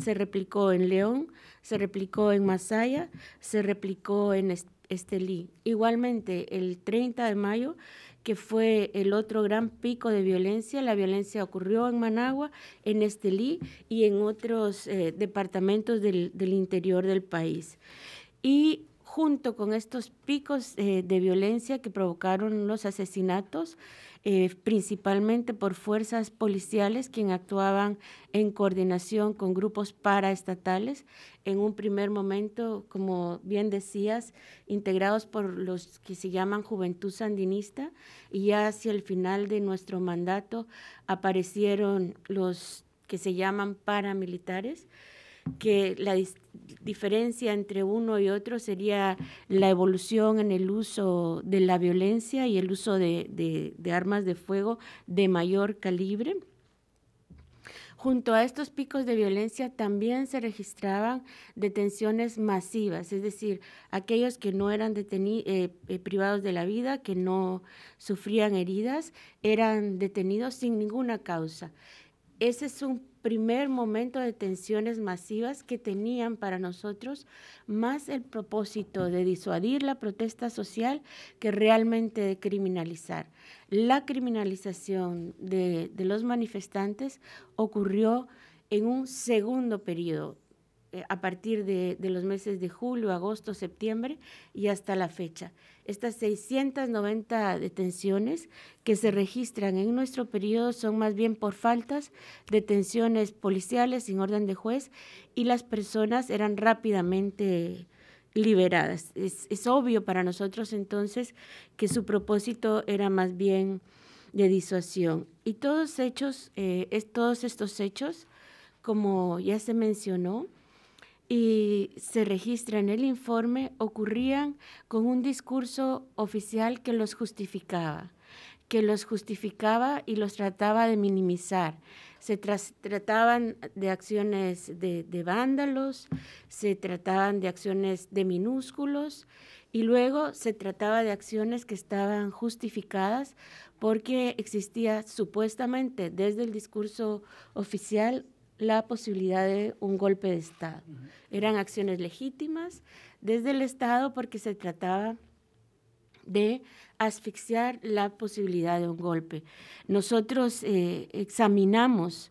se replicó en León, se replicó en Masaya, se replicó en Estelí. Igualmente, el treinta de mayo, que fue el otro gran pico de violencia, la violencia ocurrió en Managua, en Estelí y en otros eh, departamentos del, del interior del país. Y junto con estos picos eh, de violencia que provocaron los asesinatos, Eh, principalmente por fuerzas policiales, quien actuaban en coordinación con grupos paraestatales, en un primer momento, como bien decías, integrados por los que se llaman Juventud Sandinista, y ya hacia el final de nuestro mandato aparecieron los que se llaman paramilitares, que la diferencia entre uno y otro sería la evolución en el uso de la violencia y el uso de, de, de armas de fuego de mayor calibre. Junto a estos picos de violencia también se registraban detenciones masivas, es decir, aquellos que no eran detenidos, eh, eh, privados de la vida, que no sufrían heridas, eran detenidos sin ninguna causa. Ese es un primer momento de tensiones masivas que tenían para nosotros más el propósito de disuadir la protesta social que realmente de criminalizar. La criminalización de, de los manifestantes ocurrió en un segundo periodo, a partir de, de los meses de julio, agosto, septiembre y hasta la fecha. Estas seiscientas noventa detenciones que se registran en nuestro periodo son más bien por faltas, detenciones policiales sin orden de juez, y las personas eran rápidamente liberadas. Es, es obvio para nosotros entonces que su propósito era más bien de disuasión. Y todos, hechos, eh, es, todos estos hechos, como ya se mencionó, y se registra en el informe, ocurrían con un discurso oficial que los justificaba, que los justificaba y los trataba de minimizar. Se tras, trataban de acciones de, de vándalos, se trataban de acciones de minúsculos, y luego se trataba de acciones que estaban justificadas porque existía supuestamente desde el discurso oficial la posibilidad de un golpe de Estado. Eran acciones legítimas desde el Estado porque se trataba de asfixiar la posibilidad de un golpe. Nosotros eh, examinamos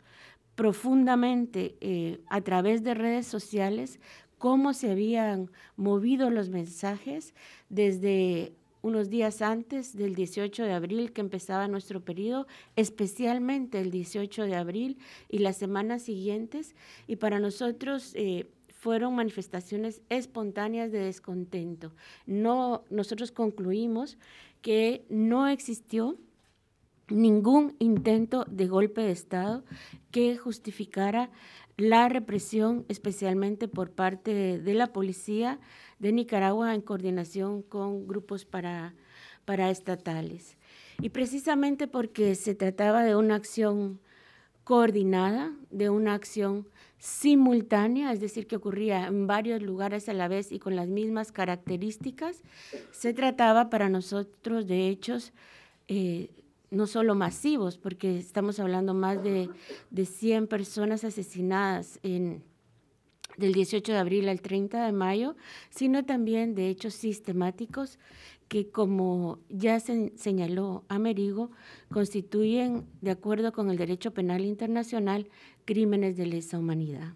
profundamente eh, a través de redes sociales cómo se habían movido los mensajes desde unos días antes del dieciocho de abril que empezaba nuestro periodo, especialmente el dieciocho de abril y las semanas siguientes, y para nosotros eh, fueron manifestaciones espontáneas de descontento. No, nosotros concluimos que no existió ningún intento de golpe de Estado que justificara la represión, especialmente por parte de, de la policía de Nicaragua en coordinación con grupos para, paraestatales. Y precisamente porque se trataba de una acción coordinada, de una acción simultánea, es decir, que ocurría en varios lugares a la vez y con las mismas características, se trataba para nosotros de hechos eh, no solo masivos, porque estamos hablando más de, de cien personas asesinadas en, del dieciocho de abril al treinta de mayo, sino también de hechos sistemáticos que, como ya se señaló Amerigo, constituyen, de acuerdo con el derecho penal internacional, crímenes de lesa humanidad.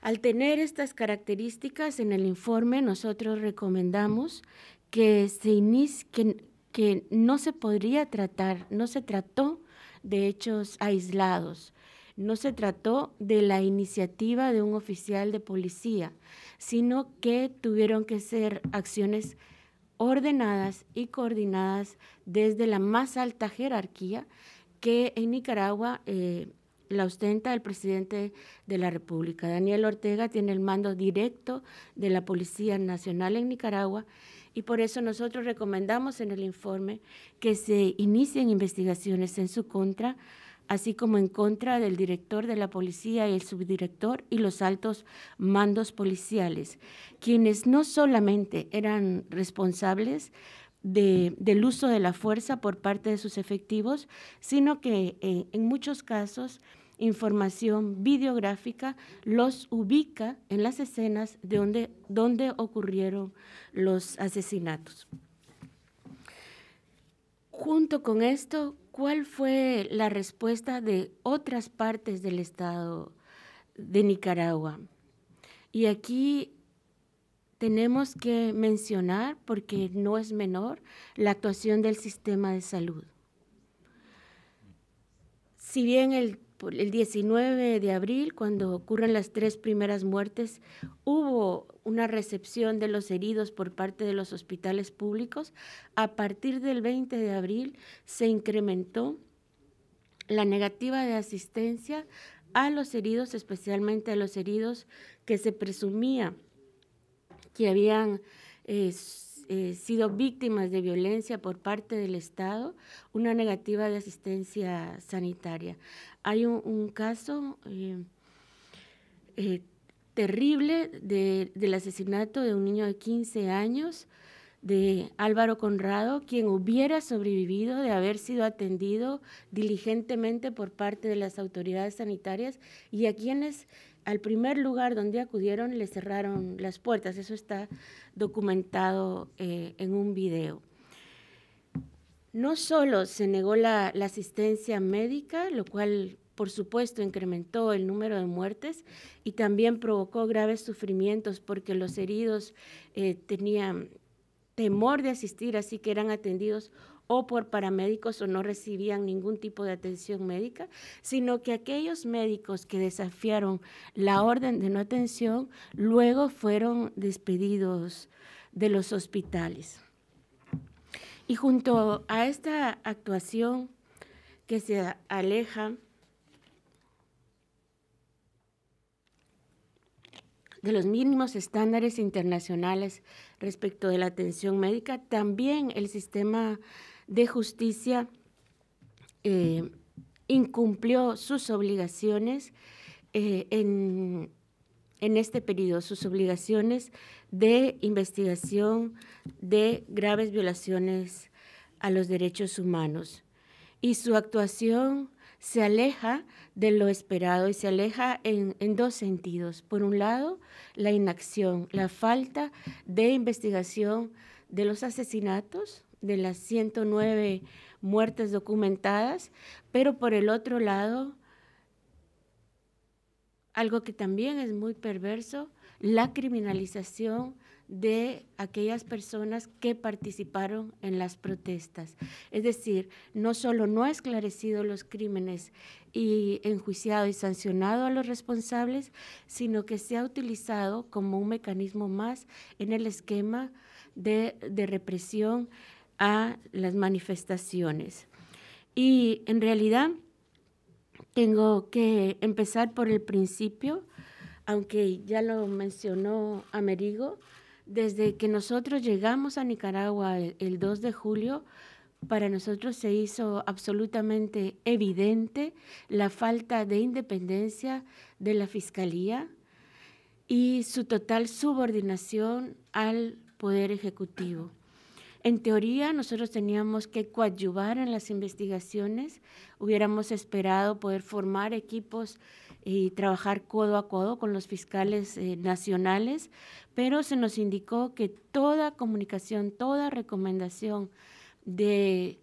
Al tener estas características en el informe, nosotros recomendamos que se inicie… Que, que no se podría tratar, no se trató de hechos aislados, no se trató de la iniciativa de un oficial de policía, sino que tuvieron que ser acciones ordenadas y coordinadas desde la más alta jerarquía que en Nicaragua eh, la ostenta el presidente de la República. Daniel Ortega tiene el mando directo de la Policía Nacional en Nicaragua, y por eso nosotros recomendamos en el informe que se inicien investigaciones en su contra, así como en contra del director de la policía y el subdirector y los altos mandos policiales, quienes no solamente eran responsables de, del uso de la fuerza por parte de sus efectivos, sino que en, en muchos casos información videográfica los ubica en las escenas de donde, donde ocurrieron los asesinatos. Junto con esto, ¿cuál fue la respuesta de otras partes del Estado de Nicaragua? Y aquí tenemos que mencionar, porque no es menor, la actuación del sistema de salud. Si bien el El diecinueve de abril, cuando ocurren las tres primeras muertes, hubo una recepción de los heridos por parte de los hospitales públicos. A partir del veinte de abril se incrementó la negativa de asistencia a los heridos, especialmente a los heridos que se presumía que habían eh, eh, sido víctimas de violencia por parte del Estado, una negativa de asistencia sanitaria. Hay un, un caso eh, eh, terrible de, del asesinato de un niño de quince años, de Álvaro Conrado, quien hubiera sobrevivido de haber sido atendido diligentemente por parte de las autoridades sanitarias y a quienes al primer lugar donde acudieron le cerraron las puertas. Eso está documentado eh, en un video. No solo se negó la, la asistencia médica, lo cual por supuesto incrementó el número de muertes y también provocó graves sufrimientos porque los heridos eh, tenían temor de asistir, así que eran atendidos o por paramédicos o no recibían ningún tipo de atención médica, sino que aquellos médicos que desafiaron la orden de no atención luego fueron despedidos de los hospitales. Y junto a esta actuación que se aleja de los mínimos estándares internacionales respecto de la atención médica, también el sistema de justicia eh, incumplió sus obligaciones eh, en, en este periodo, sus obligaciones de investigación de graves violaciones a los derechos humanos. Y su actuación se aleja de lo esperado y se aleja en, en dos sentidos. Por un lado, la inacción, la falta de investigación de los asesinatos, de las ciento nueve muertes documentadas, pero por el otro lado, algo que también es muy perverso, la criminalización de aquellas personas que participaron en las protestas. Es decir, no solo no ha esclarecido los crímenes y enjuiciado y sancionado a los responsables, sino que se ha utilizado como un mecanismo más en el esquema de, de represión a las manifestaciones. Y en realidad tengo que empezar por el principio, aunque ya lo mencionó Amerigo. Desde que nosotros llegamos a Nicaragua el, el dos de julio, para nosotros se hizo absolutamente evidente la falta de independencia de la Fiscalía y su total subordinación al Poder Ejecutivo. En teoría, nosotros teníamos que coadyuvar en las investigaciones, hubiéramos esperado poder formar equipos y trabajar codo a codo con los fiscales eh, nacionales, pero se nos indicó que toda comunicación, toda recomendación de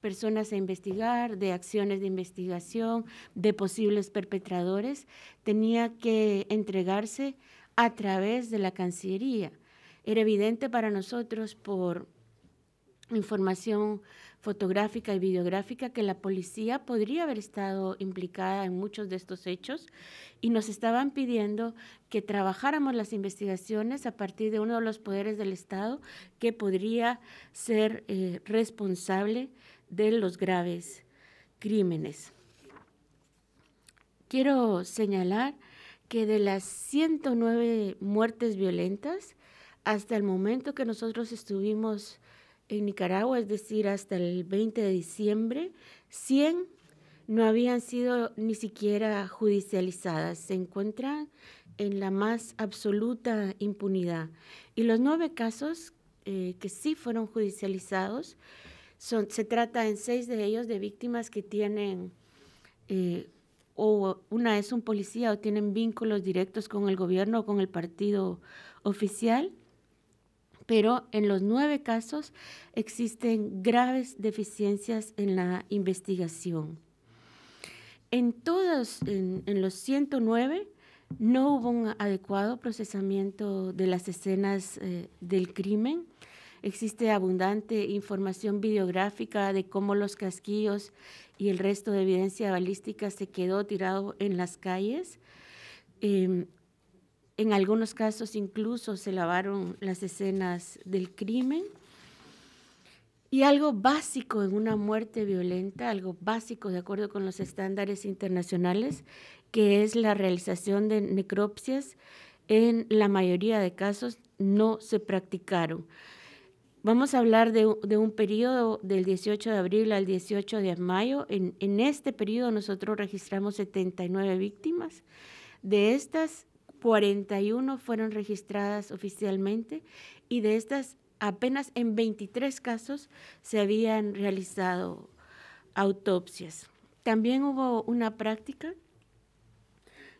personas a investigar, de acciones de investigación, de posibles perpetradores, tenía que entregarse a través de la Cancillería. Era evidente para nosotros por información fotográfica y videográfica que la policía podría haber estado implicada en muchos de estos hechos y nos estaban pidiendo que trabajáramos las investigaciones a partir de uno de los poderes del Estado que podría ser eh, responsable de los graves crímenes. Quiero señalar que de las ciento nueve muertes violentas, hasta el momento que nosotros estuvimos en Nicaragua, es decir, hasta el veinte de diciembre, cien no habían sido ni siquiera judicializadas. Se encuentran en la más absoluta impunidad. Y los nueve casos eh, que sí fueron judicializados, son, se trata en seis de ellos de víctimas que tienen, eh, o una es un policía, o tienen vínculos directos con el gobierno o con el partido oficial, pero en los nueve casos existen graves deficiencias en la investigación. En todos, en, en los ciento nueve, no hubo un adecuado procesamiento de las escenas eh, del crimen. Existe abundante información videográfica de cómo los casquillos y el resto de evidencia balística se quedó tirado en las calles. Eh, En algunos casos incluso se lavaron las escenas del crimen Y algo básico en una muerte violenta, algo básico de acuerdo con los estándares internacionales, que es la realización de necropsias, en la mayoría de casos no se practicaron. Vamos a hablar de, de un periodo del dieciocho de abril al dieciocho de mayo. En, en este periodo nosotros registramos setenta y nueve víctimas. De estas, cuarenta y uno fueron registradas oficialmente y de estas apenas en veintitrés casos se habían realizado autopsias. También hubo una práctica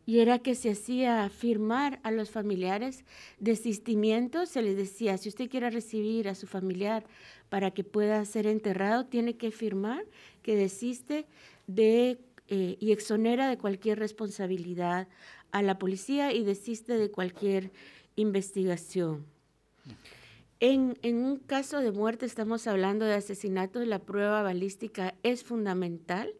y era que se hacía firmar a los familiares desistimientos. Se les decía, si usted quiere recibir a su familiar para que pueda ser enterrado, tiene que firmar que desiste de, eh, y exonera de cualquier responsabilidad a la policía y desiste de cualquier investigación. En, en un caso de muerte, estamos hablando de asesinato, la prueba balística es fundamental.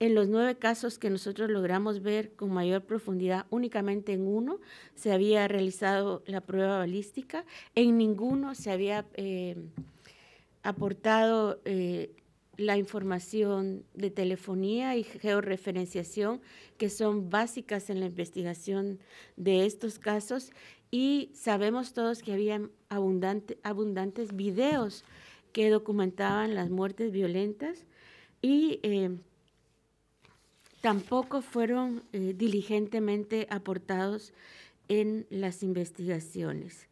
En los nueve casos que nosotros logramos ver con mayor profundidad, únicamente en uno se había realizado la prueba balística, en ninguno se había eh, aportado eh, la información de telefonía y georreferenciación, que son básicas en la investigación de estos casos, y sabemos todos que había abundante, abundantes videos que documentaban las muertes violentas y eh, tampoco fueron eh, diligentemente aportados en las investigaciones.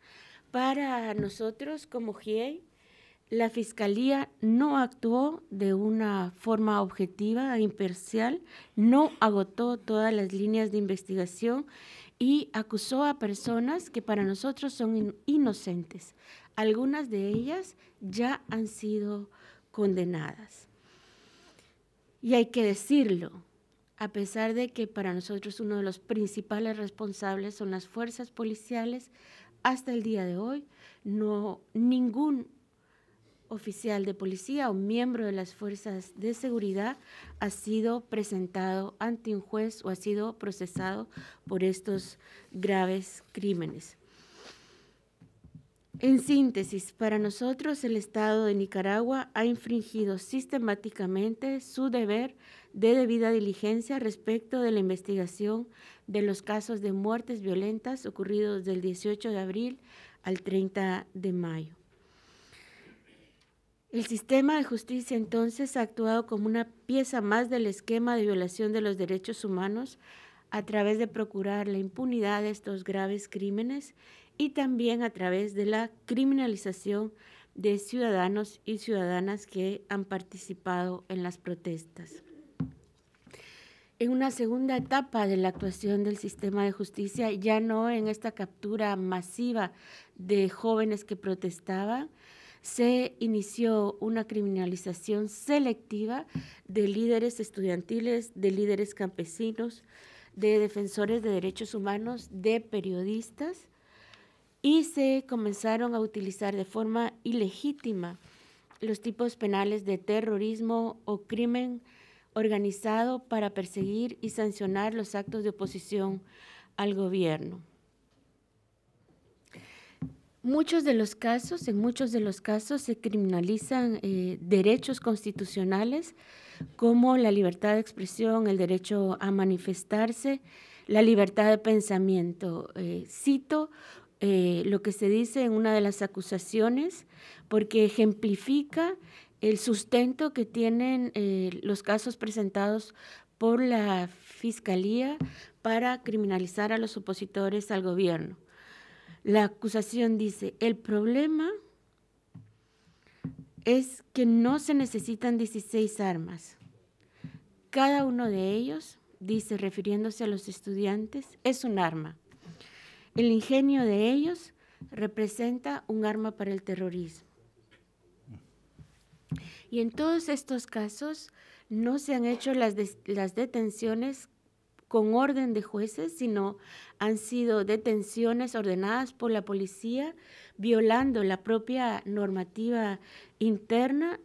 Para nosotros, como G I E I, la Fiscalía no actuó de una forma objetiva e imparcial, no agotó todas las líneas de investigación y acusó a personas que para nosotros son inocentes. Algunas de ellas ya han sido condenadas. Y hay que decirlo, a pesar de que para nosotros uno de los principales responsables son las fuerzas policiales, hasta el día de hoy no, ningún oficial de policía o miembro de las fuerzas de seguridad ha sido presentado ante un juez o ha sido procesado por estos graves crímenes. En síntesis, para nosotros el Estado de Nicaragua ha infringido sistemáticamente su deber de debida diligencia respecto de la investigación de los casos de muertes violentas ocurridos del dieciocho de abril al treinta de mayo. El sistema de justicia entonces ha actuado como una pieza más del esquema de violación de los derechos humanos a través de procurar la impunidad de estos graves crímenes y también a través de la criminalización de ciudadanos y ciudadanas que han participado en las protestas. En una segunda etapa de la actuación del sistema de justicia, ya no en esta captura masiva de jóvenes que protestaban, se inició una criminalización selectiva de líderes estudiantiles, de líderes campesinos, de defensores de derechos humanos, de periodistas, y se comenzaron a utilizar de forma ilegítima los tipos penales de terrorismo o crimen organizado para perseguir y sancionar los actos de oposición al gobierno. Muchos de los casos, en muchos de los casos se criminalizan eh, derechos constitucionales como la libertad de expresión, el derecho a manifestarse, la libertad de pensamiento. Eh, cito eh, lo que se dice en una de las acusaciones porque ejemplifica el sustento que tienen eh, los casos presentados por la Fiscalía para criminalizar a los opositores al gobierno. La acusación dice, el problema es que no se necesitan dieciséis armas. Cada uno de ellos, dice, refiriéndose a los estudiantes, es un arma. El ingenio de ellos representa un arma para el terrorismo. Y en todos estos casos no se han hecho las, de, las detenciones con orden de jueces, sino han sido detenciones ordenadas por la policía, violando la propia normativa interna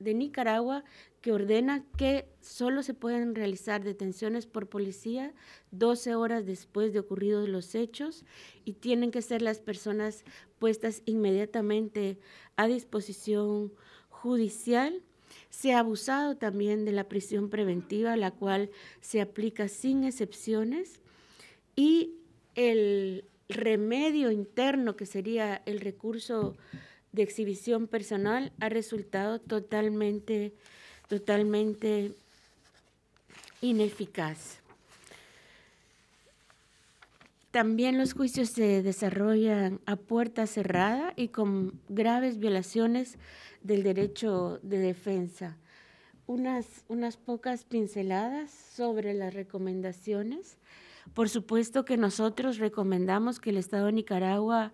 de Nicaragua, que ordena que solo se pueden realizar detenciones por policía doce horas después de ocurridos los hechos y tienen que ser las personas puestas inmediatamente a disposición judicial, se ha abusado también de la prisión preventiva, la cual se aplica sin excepciones, y el remedio interno, que sería el recurso de exhibición personal, ha resultado totalmente, totalmente ineficaz. También los juicios se desarrollan a puerta cerrada y con graves violaciones del derecho de defensa. Unas, unas pocas pinceladas sobre las recomendaciones. Por supuesto que nosotros recomendamos que el Estado de Nicaragua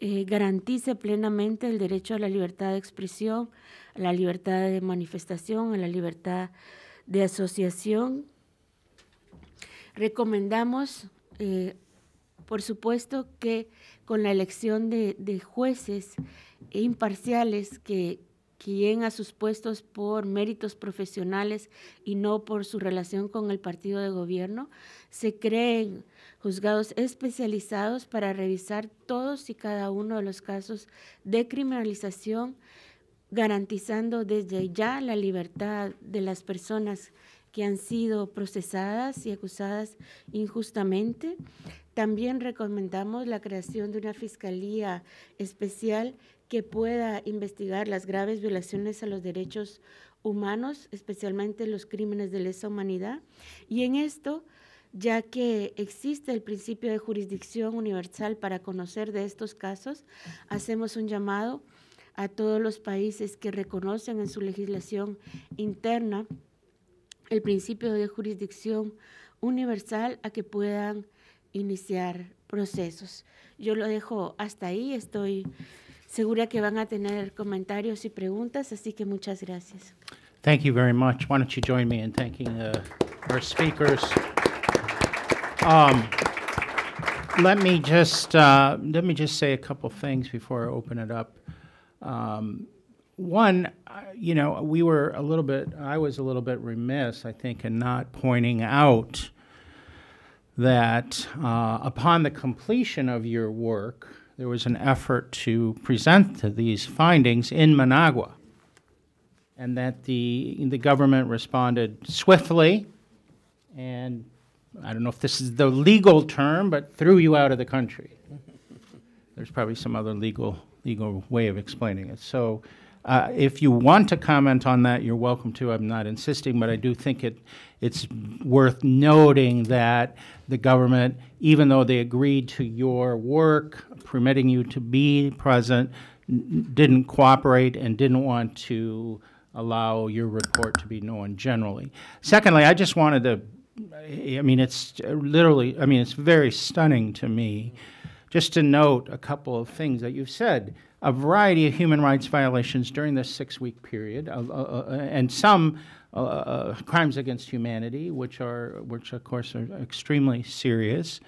eh, garantice plenamente el derecho a la libertad de expresión, a la libertad de manifestación, a la libertad de asociación. Recomendamos, eh, por supuesto, que con la elección de, de jueces imparciales que lleguen a sus puestos por méritos profesionales y no por su relación con el partido de gobierno, se creen juzgados especializados para revisar todos y cada uno de los casos de criminalización, garantizando desde ya la libertad de las personas que han sido procesadas y acusadas injustamente. También recomendamos la creación de una fiscalía especial que pueda investigar las graves violaciones a los derechos humanos, especialmente los crímenes de lesa humanidad. Y en esto, ya que existe el principio de jurisdicción universal para conocer de estos casos, hacemos un llamado a todos los países que reconocen en su legislación interna el principio de jurisdicción universal a que puedan iniciar procesos. Yo lo dejo hasta ahí, estoy segura que van a tener comentarios y preguntas, así que muchas gracias. Thank you very much. Why don't you join me in thanking uh, our speakers? Um, let me just uh, let me just say a couple things before I open it up. Um, One, you know, we were a little bit, I was a little bit remiss, I think, in not pointing out that uh, upon the completion of your work, there was an effort to present these findings in Managua, and that the, the government responded swiftly, and I don't know if this is the legal term, but threw you out of the country. There's probably some other legal, legal way of explaining it. So, Uh, if you want to comment on that, you're welcome to. I'm not insisting, but I do think it, it's worth noting that the government, even though they agreed to your work, permitting you to be present, n didn't cooperate and didn't want to allow your report to be known generally. Secondly, I just wanted to, I mean, it's literally, I mean, it's very stunning to me just to note a couple of things that you've said. A variety of human rights violations during this six-week period, uh, uh, uh, and some uh, uh, crimes against humanity, which are, which of course are extremely serious,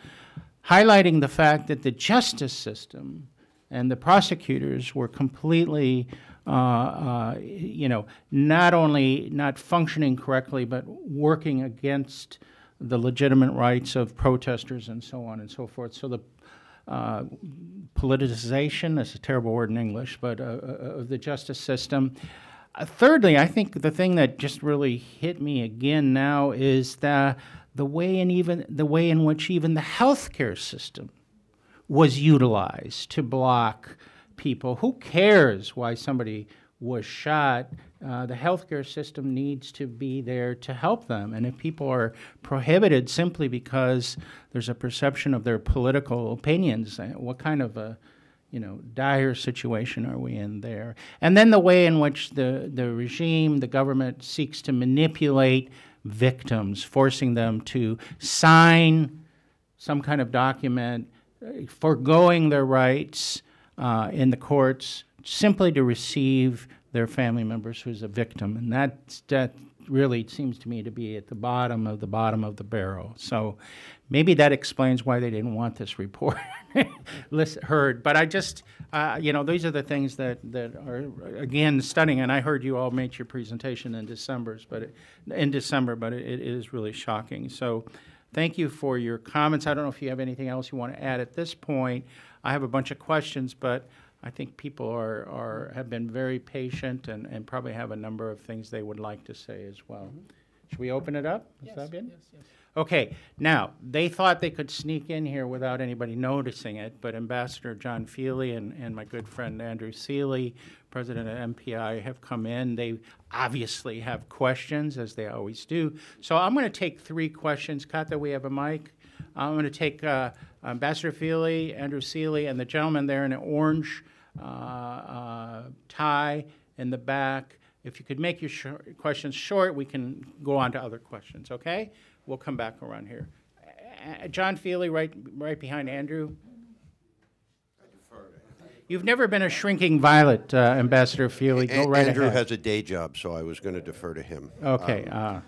highlighting the fact that the justice system and the prosecutors were completely, uh, uh, you know, not only not functioning correctly, but working against the legitimate rights of protesters and so on and so forth. So the Uh, politicization, that's a terrible word in English, but of uh, uh, the justice system. Uh, thirdly, I think the thing that just really hit me again now is the, the, way, in even, the way in which even the healthcare system was utilized to block people. Who cares why somebody was shot? Uh, the healthcare system needs to be there to help them. And if people are prohibited simply because there's a perception of their political opinions, what kind of a, you know, dire situation are we in there? And then the way in which the, the regime, the government seeks to manipulate victims, forcing them to sign some kind of document, foregoing their rights uh, in the courts, simply to receive their family members who's a victim. And that's, that really seems to me to be at the bottom of the bottom of the barrel. So maybe that explains why they didn't want this report heard. But I just, uh, you know, these are the things that, that are, again, stunning. And I heard you all made your presentation in, December's, but it, in December, but it, it is really shocking. So thank you for your comments. I don't know if you have anything else you want to add at this point. I have a bunch of questions, but I think people are, are have been very patient and, and probably have a number of things they would like to say as well. Mm-hmm. Should we open it up? Is yes, that good? Yes, yes. Okay. Now, they thought they could sneak in here without anybody noticing it, but Ambassador John Feely and, and my good friend Andrew Seeley, president of M P I, have come in. They obviously have questions, as they always do. So I'm going to take three questions. Kata, we have a mic. I'm going to take uh, Ambassador Feely, Andrew Seeley, and the gentleman there in an orange uh, uh, tie in the back. If you could make your sh questions short, we can go on to other questions, okay? We'll come back around here. Uh, John Feely, right, right behind Andrew. You've never been a shrinking violet, uh, Ambassador Feely. Go right Andrew ahead. Has a day job, so I was going to defer to him. Okay. Um, uh,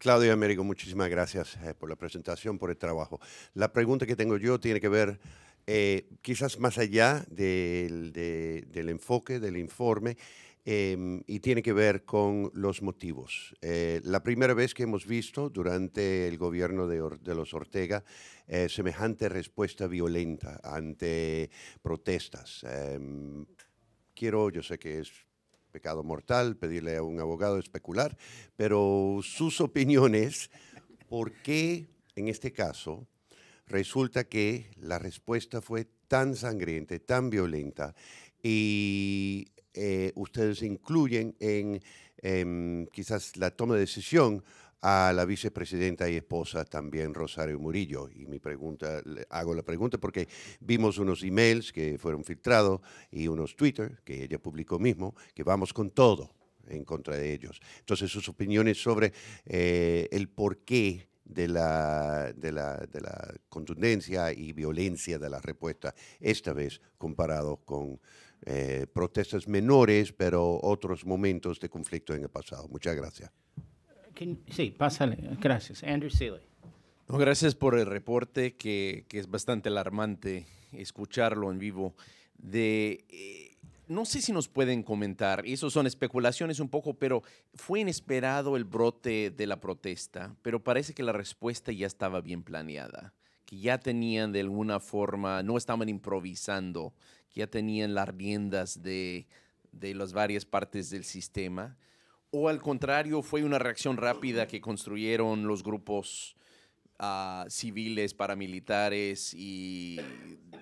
Claudia Américo, muchísimas gracias eh, por la presentación, por el trabajo. La pregunta que tengo yo tiene que ver eh, quizás más allá del, de, del enfoque, del informe, Eh, y tiene que ver con los motivos. Eh, la primera vez que hemos visto durante el gobierno de, Or- de los Ortega eh, semejante respuesta violenta ante protestas. Eh, quiero, yo sé que es pecado mortal pedirle a un abogado especular, pero sus opiniones, ¿por qué en este caso resulta que la respuesta fue tan sangrienta, tan violenta y... Eh, ustedes incluyen en eh, quizás la toma de decisión a la vicepresidenta y esposa también, Rosario Murillo? Y mi pregunta, hago la pregunta porque vimos unos emails que fueron filtrados y unos Twitter que ella publicó mismo, que vamos con todo en contra de ellos. Entonces, sus opiniones sobre eh, el porqué de la, de, la, de la contundencia y violencia de la respuesta, esta vez comparado con... Eh, protestas menores, pero otros momentos de conflicto en el pasado. Muchas gracias. Sí, pásale. Gracias. Andrew Seeley. No, gracias por el reporte, que, que es bastante alarmante escucharlo en vivo. De, eh, no sé si nos pueden comentar, y eso son especulaciones un poco, pero fue inesperado el brote de la protesta, pero parece que la respuesta ya estaba bien planeada, que ya tenían de alguna forma, no estaban improvisando, ya tenían las riendas de, de las varias partes del sistema, o al contrario, fue una reacción rápida que construyeron los grupos uh, civiles, paramilitares, y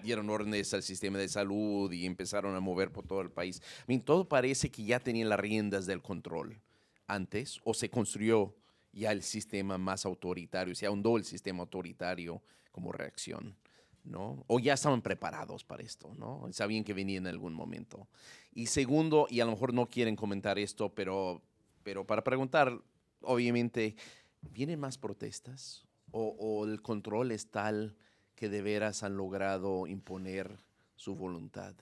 dieron órdenes al sistema de salud y empezaron a mover por todo el país. I mean, todo parece que ya tenían las riendas del control antes, o se construyó ya el sistema más autoritario, se ahondó el sistema autoritario como reacción, ¿no? O ya estaban preparados para esto, ¿no? Sabían que venía en algún momento. Y segundo, y a lo mejor no quieren comentar esto, pero, pero para preguntar, obviamente, ¿vienen más protestas? ¿O, o el control es tal que de veras han logrado imponer su voluntad?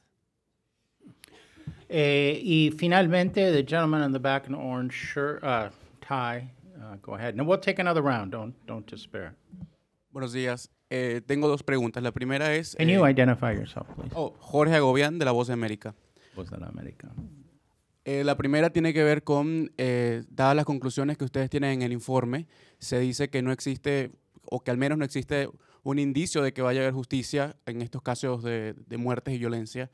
Eh, y finalmente, the gentleman in the back in the orange shirt, uh, tie, uh, go ahead. And we'll take another round, don't, don't despair. Buenos días. Eh, tengo dos preguntas. La primera es... Can eh, you identify yourself, please? Oh, Jorge Agobián, de La Voz de América. Voz de la América. Eh, la primera tiene que ver con, eh, dadas las conclusiones que ustedes tienen en el informe, se dice que no existe, o que al menos no existe un indicio de que vaya a haber justicia en estos casos de, de muertes y violencia.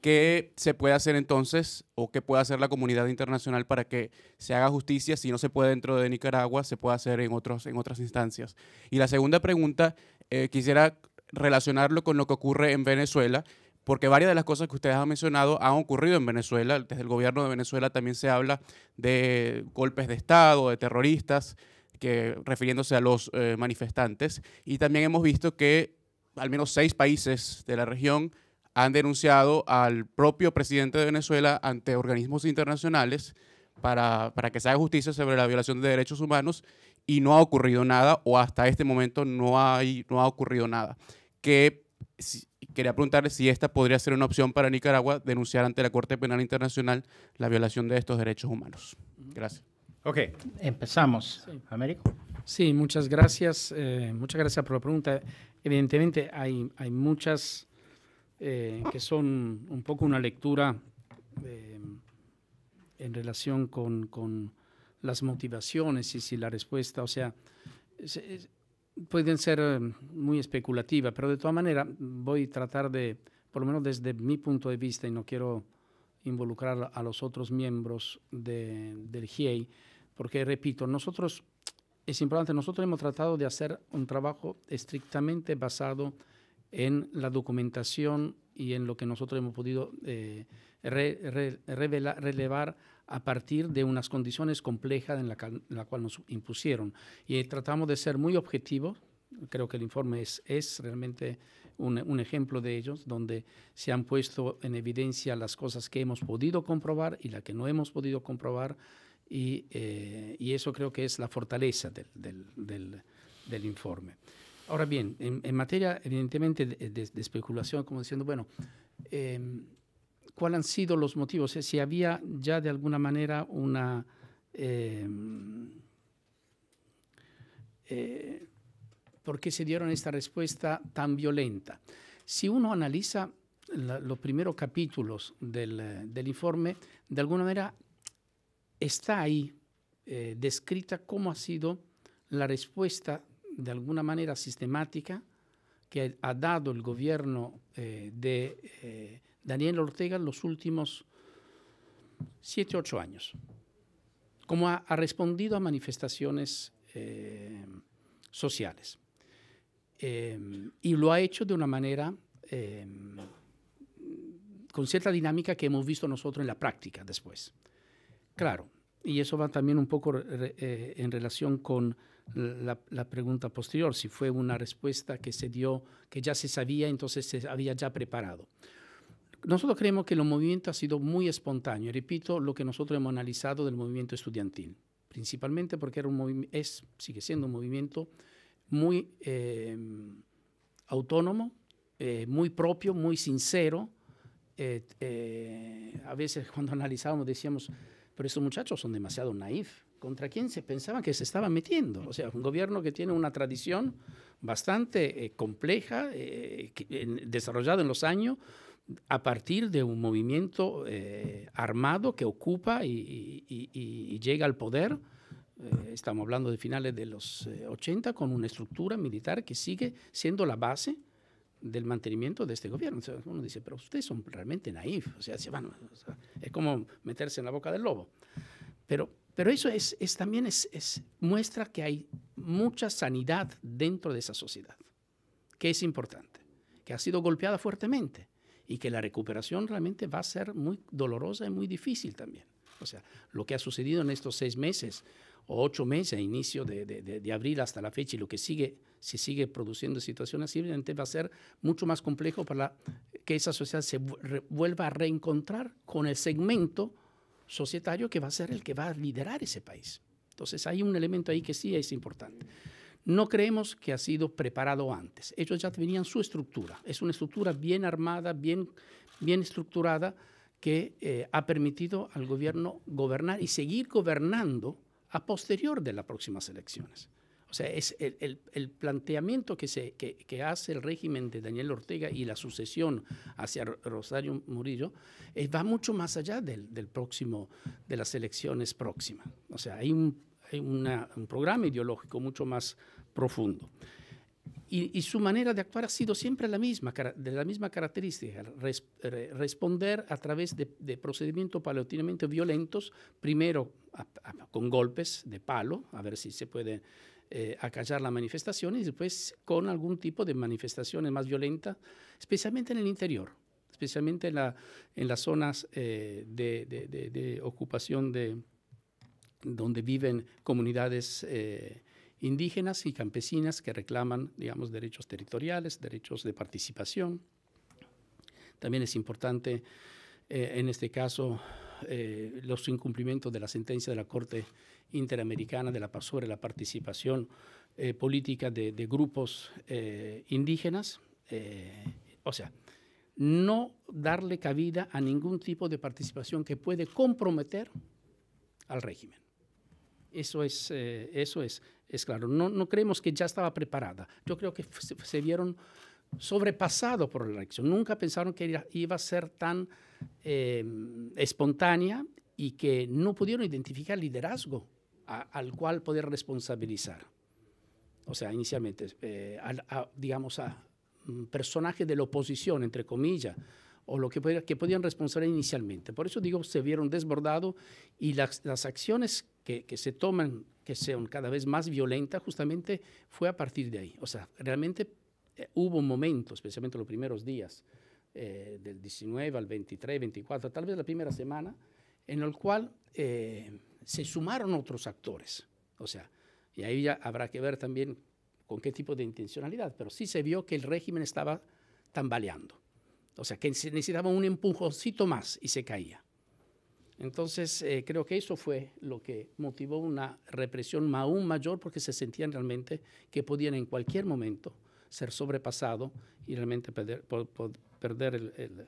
¿Qué se puede hacer entonces, o qué puede hacer la comunidad internacional para que se haga justicia? Si no se puede dentro de Nicaragua, se puede hacer en, otros, en otras instancias. Y la segunda pregunta, eh, quisiera relacionarlo con lo que ocurre en Venezuela, porque varias de las cosas que ustedes han mencionado han ocurrido en Venezuela. Desde el gobierno de Venezuela también se habla de golpes de Estado, de terroristas, que, refiriéndose a los eh, manifestantes. Y también hemos visto que al menos seis países de la región han denunciado al propio presidente de Venezuela ante organismos internacionales para, para que se haga justicia sobre la violación de derechos humanos, y no ha ocurrido nada, o hasta este momento no, hay, no ha ocurrido nada. Que, si, quería preguntarle si esta podría ser una opción para Nicaragua, denunciar ante la Corte Penal Internacional la violación de estos derechos humanos. Gracias. Ok, empezamos. Sí. Américo. Sí, muchas gracias. Eh, muchas gracias por la pregunta. Evidentemente hay, hay muchas... Eh, que son un poco una lectura eh, en relación con, con las motivaciones y si la respuesta, o sea, es, es, pueden ser muy especulativas, pero de todas maneras voy a tratar de por lo menos desde mi punto de vista, y no quiero involucrar a los otros miembros de, del G I E I, porque, repito, nosotros, es importante, nosotros hemos tratado de hacer un trabajo estrictamente basado en la documentación y en lo que nosotros hemos podido eh, re, re, revelar, relevar a partir de unas condiciones complejas en la, la cual nos impusieron. Y tratamos de ser muy objetivos. Creo que el informe es, es realmente un, un ejemplo de ellos, donde se han puesto en evidencia las cosas que hemos podido comprobar y las que no hemos podido comprobar, y, eh, y eso creo que es la fortaleza del, del, del, del informe. Ahora bien, en, en materia evidentemente de, de, de especulación, como diciendo, bueno, eh, ¿cuáles han sido los motivos? Si había ya de alguna manera una... Eh, eh, ¿Por qué se dieron esta respuesta tan violenta? Si uno analiza la, los primeros capítulos del, del informe, de alguna manera está ahí eh, descrita cómo ha sido la respuesta de alguna manera sistemática que ha dado el gobierno eh, de eh, Daniel Ortega en los últimos siete, ocho años. Cómo ha, ha respondido a manifestaciones eh, sociales. Eh, y lo ha hecho de una manera eh, con cierta dinámica que hemos visto nosotros en la práctica después. Claro, y eso va también un poco re, eh, en relación con la, la pregunta posterior, si fue una respuesta que se dio, que ya se sabía, entonces se había ya preparado. Nosotros creemos que el movimiento ha sido muy espontáneo, y repito lo que nosotros hemos analizado del movimiento estudiantil, principalmente porque era un movimiento, es, sigue siendo un movimiento muy eh, autónomo, eh, muy propio, muy sincero. Eh, eh, a veces cuando analizábamos decíamos, pero estos muchachos son demasiado naif. ¿Contra quién se pensaban que se estaban metiendo? O sea, un gobierno que tiene una tradición bastante eh, compleja, eh, que, eh, desarrollada en los años, a partir de un movimiento eh, armado que ocupa y, y, y, y llega al poder. Eh, estamos hablando de finales de los eh, ochenta, con una estructura militar que sigue siendo la base del mantenimiento de este gobierno. O sea, uno dice, pero ustedes son realmente naif, o sea, se van, o sea, es como meterse en la boca del lobo. Pero, pero eso es, es, también es, es, muestra que hay mucha sanidad dentro de esa sociedad, que es importante, que ha sido golpeada fuertemente y que la recuperación realmente va a ser muy dolorosa y muy difícil también. O sea, lo que ha sucedido en estos seis meses o ocho meses a inicio de, de, de, de abril hasta la fecha y lo que sigue, si sigue produciendo situaciones así, evidentemente va a ser mucho más complejo para la, que esa sociedad se vuelva a reencontrar con el segmento societario que va a ser el que va a liderar ese país. Entonces hay un elemento ahí que sí es importante. No creemos que ha sido preparado antes. Ellos ya tenían su estructura. Es una estructura bien armada, bien, bien estructurada, que eh, ha permitido al gobierno gobernar y seguir gobernando a posterior de las próximas elecciones. O sea, es el, el, el planteamiento que, se, que, que hace el régimen de Daniel Ortega y la sucesión hacia Rosario Murillo eh, va mucho más allá del, del próximo, de las elecciones próximas. O sea, hay un, hay una, un programa ideológico mucho más profundo. Y, y su manera de actuar ha sido siempre la misma, de la misma característica, res, re, responder a través de, de procedimientos paulatinamente violentos, primero a, a, con golpes de palo, a ver si se puede eh, acallar la manifestación, y después con algún tipo de manifestaciones más violentas, especialmente en el interior, especialmente en, la, en las zonas eh, de, de, de, de ocupación de, donde viven comunidades eh, indígenas y campesinas que reclaman, digamos, derechos territoriales, derechos de participación. También es importante, eh, en este caso, eh, los incumplimientos de la sentencia de la Corte Interamericana de la Paz sobre la participación eh, política de, de grupos eh, indígenas. Eh, o sea, no darle cabida a ningún tipo de participación que puede comprometer al régimen. Eso es, eh, eso es, es claro. No, no creemos que ya estaba preparada. Yo creo que se, se vieron sobrepasados por la elección. Nunca pensaron que iba a ser tan eh, espontánea y que no pudieron identificar liderazgo a, al cual poder responsabilizar. O sea, inicialmente, eh, a, a, digamos, a personajes de la oposición, entre comillas, o lo que, podía, que podían responsabilizar inicialmente. Por eso digo, se vieron desbordados y las, las acciones que, que se toman, que sean cada vez más violentas, justamente fue a partir de ahí. O sea, realmente eh, hubo un momento, especialmente los primeros días, eh, del diecinueve al veintitrés, veinticuatro, tal vez la primera semana, en el cual eh, se sumaron otros actores. O sea, y ahí ya habrá que ver también con qué tipo de intencionalidad, pero sí se vio que el régimen estaba tambaleando. O sea, que se necesitaba un empujoncito más y se caía. Entonces, eh, creo que eso fue lo que motivó una represión aún mayor, porque se sentían realmente que podían en cualquier momento ser sobrepasados y realmente perder, por, por perder el, el,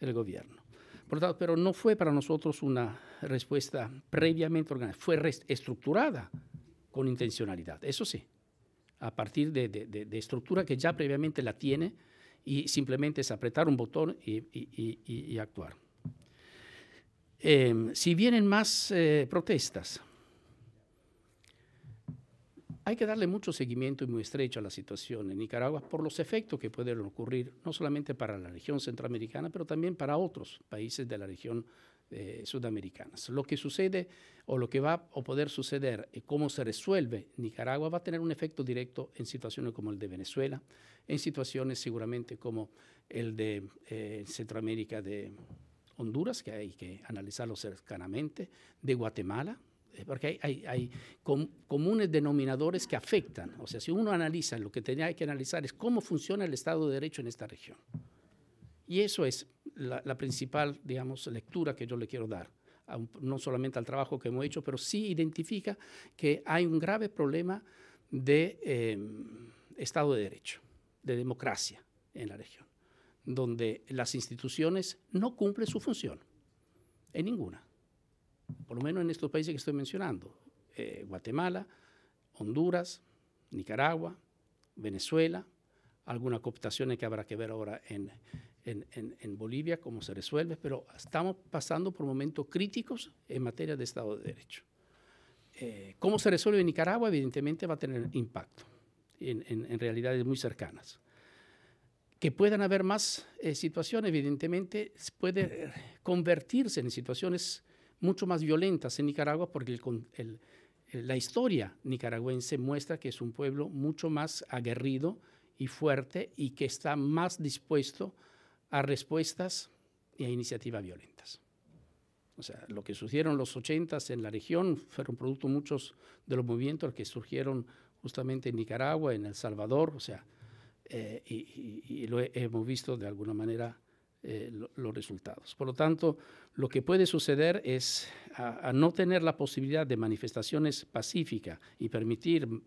el gobierno. Por tanto, pero no fue para nosotros una respuesta previamente organizada, fue estructurada con intencionalidad, eso sí, a partir de, de, de, de estructura que ya previamente la tiene, y simplemente es apretar un botón y, y, y, y actuar. Eh, si vienen más eh, protestas, hay que darle mucho seguimiento y muy estrecho a la situación en Nicaragua por los efectos que pueden ocurrir, no solamente para la región centroamericana, pero también para otros países de la región eh, sudamericana. Lo que sucede o lo que va a poder suceder y cómo se resuelve Nicaragua va a tener un efecto directo en situaciones como el de Venezuela, en situaciones seguramente como el de eh, Centroamérica, de Honduras, que hay que analizarlo cercanamente, de Guatemala, porque hay, hay, hay com comunes denominadores que afectan. O sea, si uno analiza, lo que tenía que analizar es cómo funciona el Estado de Derecho en esta región. Y eso es la, la principal, digamos, lectura que yo le quiero dar, a un, no solamente al trabajo que hemos hecho, pero sí identifica que hay un grave problema de eh, Estado de Derecho, de democracia en la región, donde las instituciones no cumplen su función, en ninguna. Por lo menos en estos países que estoy mencionando, eh, Guatemala, Honduras, Nicaragua, Venezuela, algunas cooptaciones que habrá que ver ahora en, en, en, en Bolivia, cómo se resuelve, pero estamos pasando por momentos críticos en materia de Estado de Derecho. Eh, cómo se resuelve en Nicaragua, evidentemente, va a tener impacto en, en, en realidades muy cercanas. Que puedan haber más eh, situaciones, evidentemente, puede convertirse en situaciones mucho más violentas en Nicaragua, porque el, el, el, la historia nicaragüense muestra que es un pueblo mucho más aguerrido y fuerte y que está más dispuesto a respuestas y a iniciativas violentas. O sea, lo que surgieron los ochentas en la región fueron producto muchos de los movimientos que surgieron justamente en Nicaragua, en El Salvador, o sea, eh, y, y, y lo he, hemos visto de alguna manera Eh, lo, los resultados. Por lo tanto, lo que puede suceder es a, a no tener la posibilidad de manifestaciones pacíficas y permitir un,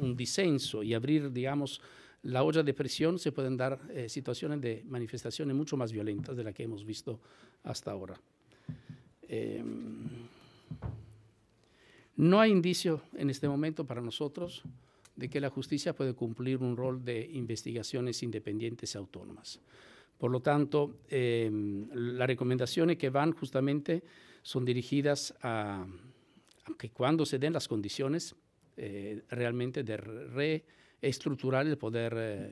un disenso y abrir, digamos, la olla de presión, se pueden dar eh, situaciones de manifestaciones mucho más violentas de las que hemos visto hasta ahora. Eh, no hay indicio en este momento para nosotros de que la justicia puede cumplir un rol de investigaciones independientes y autónomas. Por lo tanto, eh, las recomendaciones que van justamente son dirigidas a, a que cuando se den las condiciones eh, realmente de reestructurar el poder, eh,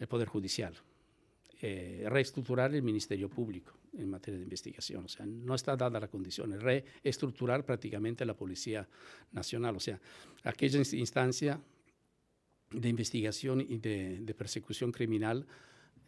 el poder judicial, eh, reestructurar el Ministerio Público en materia de investigación. O sea, no está dada la condición, reestructurar prácticamente la Policía Nacional, o sea, aquella instancia de investigación y de, de persecución criminal.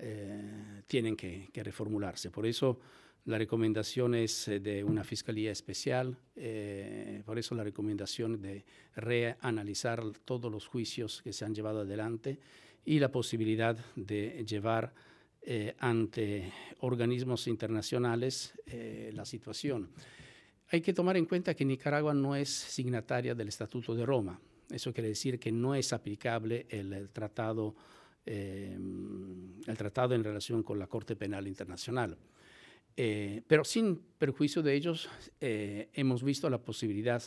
Eh, tienen que, que reformularse. Por eso la recomendación es de una fiscalía especial, eh, por eso la recomendación de reanalizar todos los juicios que se han llevado adelante y la posibilidad de llevar eh, ante organismos internacionales eh, la situación. Hay que tomar en cuenta que Nicaragua no es signataria del Estatuto de Roma. Eso quiere decir que no es aplicable el, el tratado Eh, el tratado en relación con la Corte Penal Internacional. Eh, pero sin perjuicio de ellos, eh, hemos visto la posibilidad,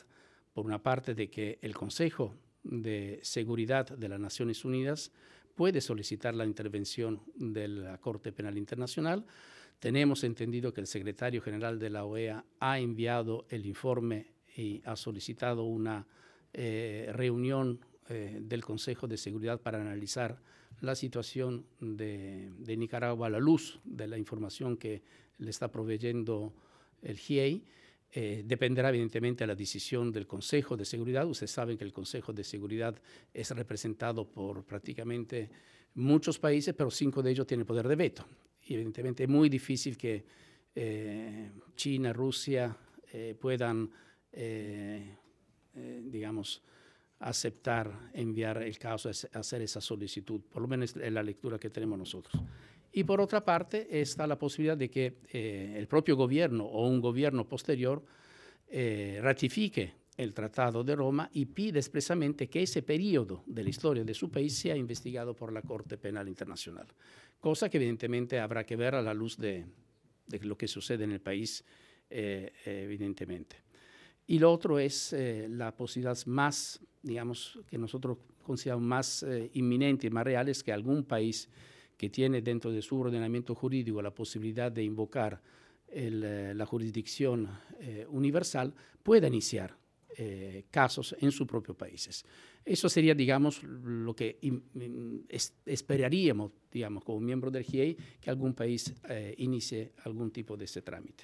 por una parte, de que el Consejo de Seguridad de las Naciones Unidas puede solicitar la intervención de la Corte Penal Internacional. Tenemos entendido que el secretario general de la O E A ha enviado el informe y ha solicitado una eh, reunión eh, del Consejo de Seguridad para analizar la situación de, de Nicaragua a la luz de la información que le está proveyendo el G I E I. Eh, dependerá evidentemente de la decisión del Consejo de Seguridad. Ustedes saben que el Consejo de Seguridad es representado por prácticamente muchos países, pero cinco de ellos tienen poder de veto. Y evidentemente es muy difícil que eh, China, Rusia eh, puedan, eh, eh, digamos, aceptar, enviar el caso, hacer esa solicitud, por lo menos en la lectura que tenemos nosotros. Y por otra parte está la posibilidad de que eh, el propio gobierno o un gobierno posterior eh, ratifique el Tratado de Roma y pida expresamente que ese periodo de la historia de su país sea investigado por la Corte Penal Internacional, cosa que evidentemente habrá que ver a la luz de, de lo que sucede en el país, eh, evidentemente. Y lo otro es eh, la posibilidad más, digamos, que nosotros consideramos más eh, inminente y más real, es que algún país que tiene dentro de su ordenamiento jurídico la posibilidad de invocar el, la jurisdicción eh, universal, pueda iniciar eh, casos en sus propios países. Eso sería, digamos, lo que in, in, es, esperaríamos, digamos, como miembro del G I E I, que algún país eh, inicie algún tipo de ese trámite.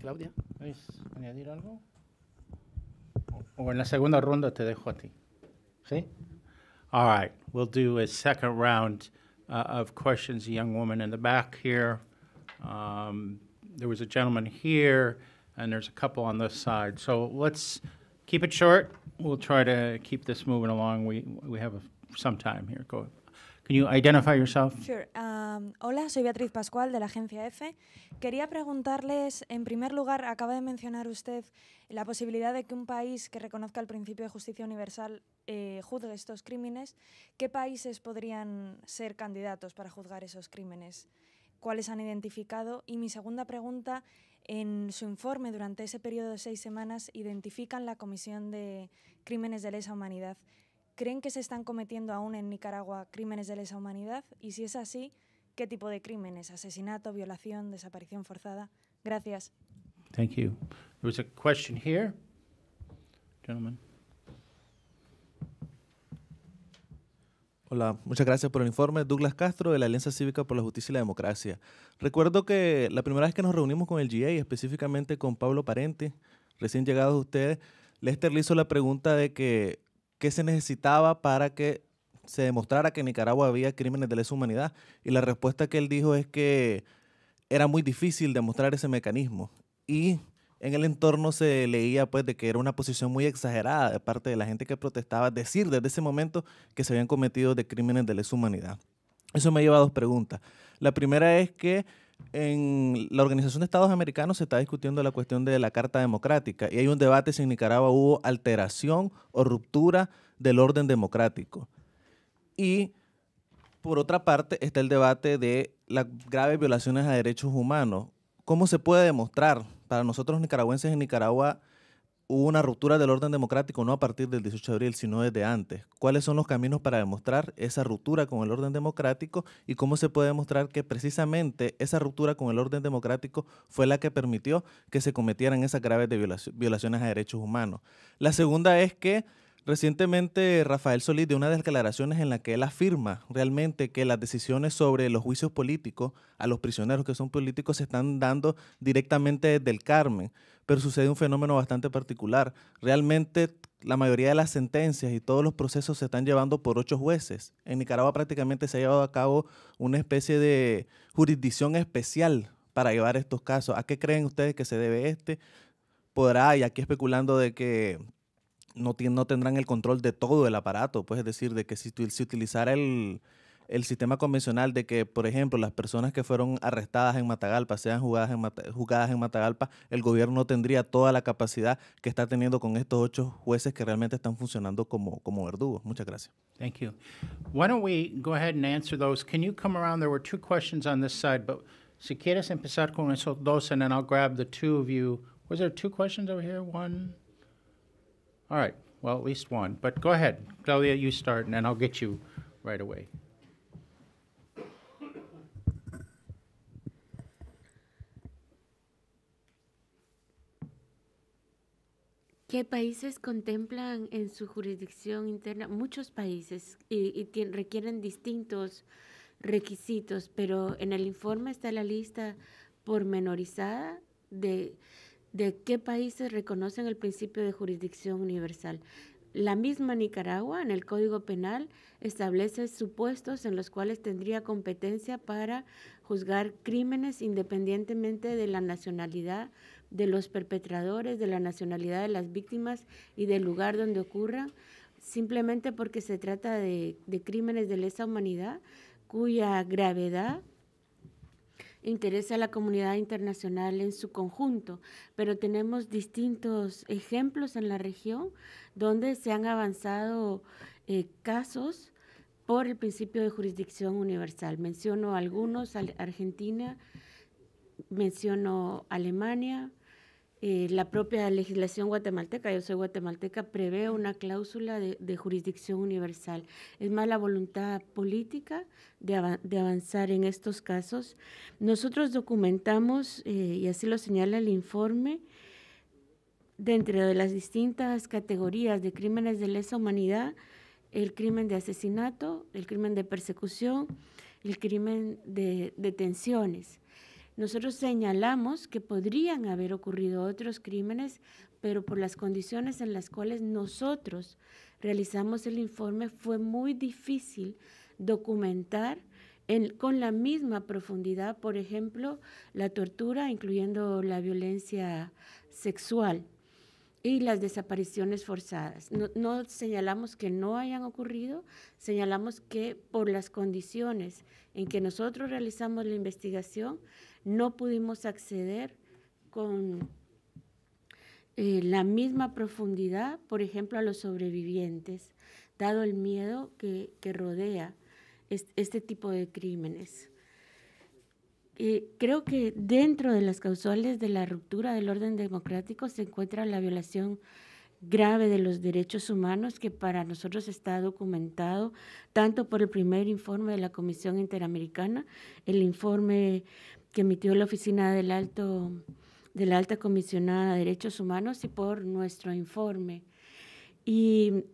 Claudia, ¿puedes añadir algo? O, o en la segunda ronda te dejo a ti, ¿sí? All right, we'll do a second round uh, of questions. The young woman in the back here. Um, there was a gentleman here, and there's a couple on this side. So let's keep it short. We'll try to keep this moving along. We we have a, some time here. Go ahead. Can you identify yourself? Sure. Um, hola, soy Beatriz Pascual de la agencia EFE. Quería preguntarles, en primer lugar, acaba de mencionar usted la posibilidad de que un país que reconozca el principio de justicia universal eh, juzgue estos crímenes. ¿Qué países podrían ser candidatos para juzgar esos crímenes? ¿Cuáles han identificado? Y mi segunda pregunta, en su informe durante ese periodo de seis semanas identifican la Comisión de Crímenes de Lesa Humanidad. ¿Creen que se están cometiendo aún en Nicaragua crímenes de lesa humanidad? Y si es así, ¿qué tipo de crímenes? ¿Asesinato, violación, desaparición forzada? Gracias. Thank you. There was a question here. Gentlemen. Hola, muchas gracias por el informe. Douglas Castro, de la Alianza Cívica por la Justicia y la Democracia. Recuerdo que la primera vez que nos reunimos con el G I E I, específicamente con Pablo Parenti, recién llegados ustedes, Lester le hizo la pregunta de que ¿qué se necesitaba para que se demostrara que en Nicaragua había crímenes de lesa humanidad? Y la respuesta que él dijo es que era muy difícil demostrar ese mecanismo. Y en el entorno se leía pues, de que era una posición muy exagerada de parte de la gente que protestaba decir desde ese momento que se habían cometido de crímenes de lesa humanidad. Eso me lleva a dos preguntas. La primera es que en la Organización de Estados Americanos se está discutiendo la cuestión de la Carta Democrática y hay un debate si en Nicaragua hubo alteración o ruptura del orden democrático. Y por otra parte está el debate de las graves violaciones a derechos humanos. ¿Cómo se puede demostrar para nosotros nicaragüenses en Nicaragua hubo una ruptura del orden democrático no a partir del dieciocho de abril, sino desde antes? ¿Cuáles son los caminos para demostrar esa ruptura con el orden democrático y cómo se puede demostrar que precisamente esa ruptura con el orden democrático fue la que permitió que se cometieran esas graves violaciones a derechos humanos? La segunda es que recientemente Rafael Solís dio unas declaraciones en las que él afirma realmente que las decisiones sobre los juicios políticos a los prisioneros que son políticos se están dando directamente desde el Carmen, pero sucede un fenómeno bastante particular. Realmente la mayoría de las sentencias y todos los procesos se están llevando por ocho jueces. En Nicaragua prácticamente se ha llevado a cabo una especie de jurisdicción especial para llevar estos casos. ¿A qué creen ustedes que se debe este? Podrá, y aquí especulando de que No, no tendrán el control de todo el aparato, pues es decir, de que si, si utilizara el, el sistema convencional de que, por ejemplo, las personas que fueron arrestadas en Matagalpa sean juzgadas en, juzgadas en Matagalpa, el gobierno no tendría toda la capacidad que está teniendo con estos ocho jueces que realmente están funcionando como, como verdugos. Muchas gracias. Thank you. Why don't we go ahead and answer those? Can you come around? There were two questions on this side, but si quieres empezar con esos dos, and then I'll grab the two of you. Was there two questions over here? One. All right, well, at least one. But go ahead, Claudia, you start, and then I'll get you right away. ¿Qué países contemplan en su jurisdicción interna? Muchos países y, y tienen, requieren distintos requisitos, pero en el informe está la lista pormenorizada de, de qué países reconocen el principio de jurisdicción universal. La misma Nicaragua, en el Código Penal, establece supuestos en los cuales tendría competencia para juzgar crímenes independientemente de la nacionalidad de los perpetradores, de la nacionalidad de las víctimas y del lugar donde ocurran, simplemente porque se trata de, de crímenes de lesa humanidad cuya gravedad interesa a la comunidad internacional en su conjunto, pero tenemos distintos ejemplos en la región donde se han avanzado eh, casos por el principio de jurisdicción universal. Menciono algunos, al- Argentina, menciono Alemania, eh, la propia legislación guatemalteca, yo soy guatemalteca, prevé una cláusula de, de jurisdicción universal. Es más la voluntad política de, av- de avanzar en estos casos. Nosotros documentamos, eh, y así lo señala el informe, dentro de las distintas categorías de crímenes de lesa humanidad, el crimen de asesinato, el crimen de persecución, el crimen de detenciones. Nosotros señalamos que podrían haber ocurrido otros crímenes, pero por las condiciones en las cuales nosotros realizamos el informe fue muy difícil documentar en, con la misma profundidad, por ejemplo, la tortura, incluyendo la violencia sexual y las desapariciones forzadas. No, no señalamos que no hayan ocurrido, señalamos que por las condiciones en que nosotros realizamos la investigación, no pudimos acceder con eh, la misma profundidad, por ejemplo, a los sobrevivientes, dado el miedo que, que rodea este, este tipo de crímenes. Eh, creo que dentro de las causales de la ruptura del orden democrático se encuentra la violación grave de los derechos humanos, que para nosotros está documentado tanto por el primer informe de la Comisión Interamericana, el informe que emitió la Oficina del Alto, de la Alta Comisionada de Derechos Humanos, y por nuestro informe. Y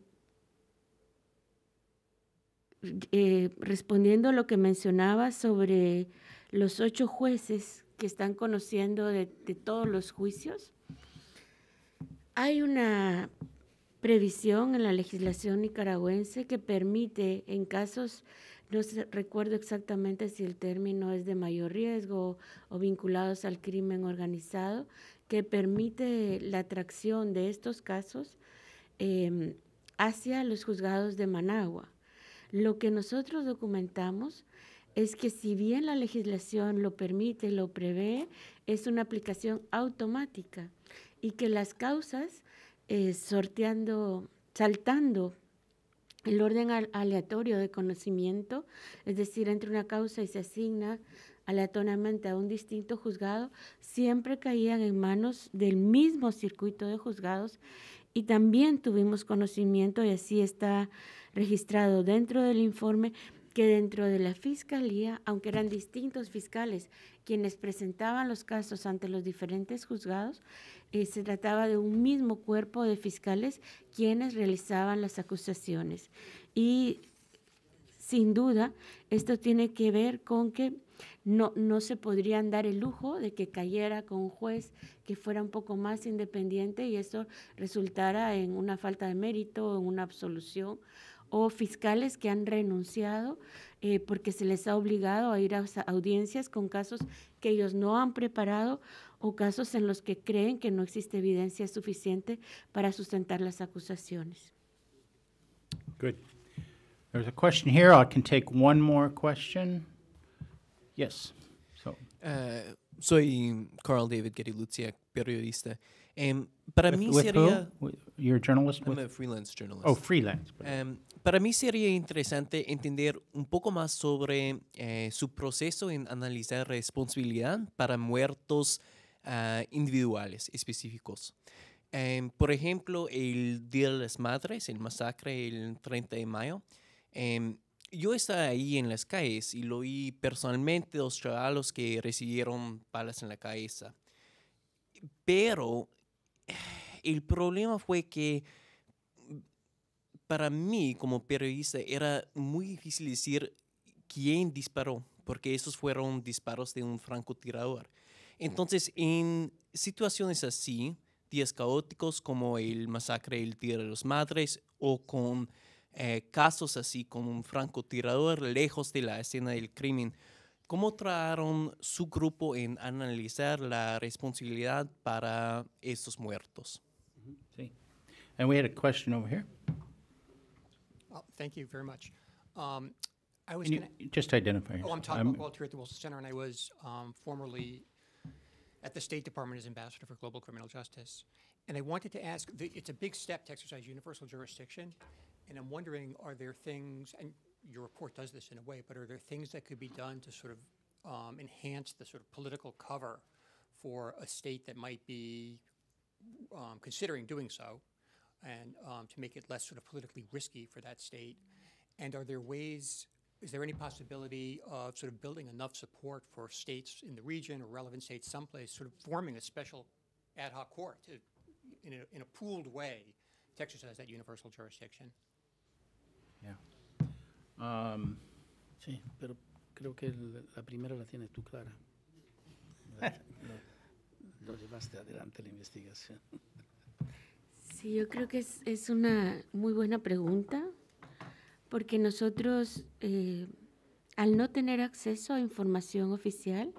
eh, respondiendo a lo que mencionaba sobre los ocho jueces que están conociendo de, de todos los juicios, hay una previsión en la legislación nicaragüense que permite en casos, no recuerdo exactamente si el término es de mayor riesgo o, o vinculados al crimen organizado, que permite la atracción de estos casos eh, hacia los juzgados de Managua. Lo que nosotros documentamos es que si bien la legislación lo permite, lo prevé, es una aplicación automática, y que las causas, eh, sorteando, saltando el orden aleatorio de conocimiento, es decir, entre una causa y se asigna aleatoriamente a un distinto juzgado, siempre caían en manos del mismo circuito de juzgados, y también tuvimos conocimiento, y así está registrado dentro del informe, que dentro de la Fiscalía, aunque eran distintos fiscales quienes presentaban los casos ante los diferentes juzgados, eh, se trataba de un mismo cuerpo de fiscales quienes realizaban las acusaciones. Y sin duda, esto tiene que ver con que no, no se podrían dar el lujo de que cayera con un juez que fuera un poco más independiente y eso resultara en una falta de mérito, en una absolución, o fiscales que han renunciado eh, porque se les ha obligado a ir a audiencias con casos que ellos no han preparado o casos en los que creen que no existe evidencia suficiente para sustentar las acusaciones. Good. There's a question here. I can take one more question. Yes. So. Uh, soy Carl David Gerilucia, periodista. Um, para with, mí with sería… Who? You're a journalist? I'm with? a freelance journalist. Oh, freelance. Um, para mí sería interesante entender un poco más sobre eh, su proceso en analizar responsabilidad para muertos uh, individuales específicos. Um, por ejemplo, el Día de las Madres, el masacre el treinta de mayo. Um, yo estaba ahí en las calles y lo vi personalmente, los chavalos que recibieron balas en la cabeza. Pero el problema fue que para mí como periodista era muy difícil decir quién disparó, porque esos fueron disparos de un francotirador. Entonces, en situaciones así, días caóticos como el masacre del Día de las Madres o con eh, casos así como un francotirador lejos de la escena del crimen, ¿cómo trataron su grupo en analizar la responsabilidad para estos muertos? Sí. And we had a question over here. Oh, thank you very much. Um, I was gonna, just identify yourself. Oh, I'm Todd Buchwald here at the Wilson Center, and I was um, formerly at the State Department as Ambassador for Global Criminal Justice. And I wanted to ask, the, it's a big step to exercise universal jurisdiction, and I'm wondering, are there things, and your report does this in a way, but are there things that could be done to sort of um, enhance the sort of political cover for a state that might be um, considering doing so, and um, to make it less sort of politically risky for that state? And are there ways, is there any possibility of sort of building enough support for states in the region or relevant states someplace sort of forming a special ad hoc court to, in, a, in a pooled way to exercise that universal jurisdiction? Yeah. Um, sí, pero creo que la primera la tienes tú, Clara. La, lo, lo llevaste adelante la investigación. Sí, yo creo que es, es una muy buena pregunta, porque nosotros, eh, al no tener acceso a información oficial,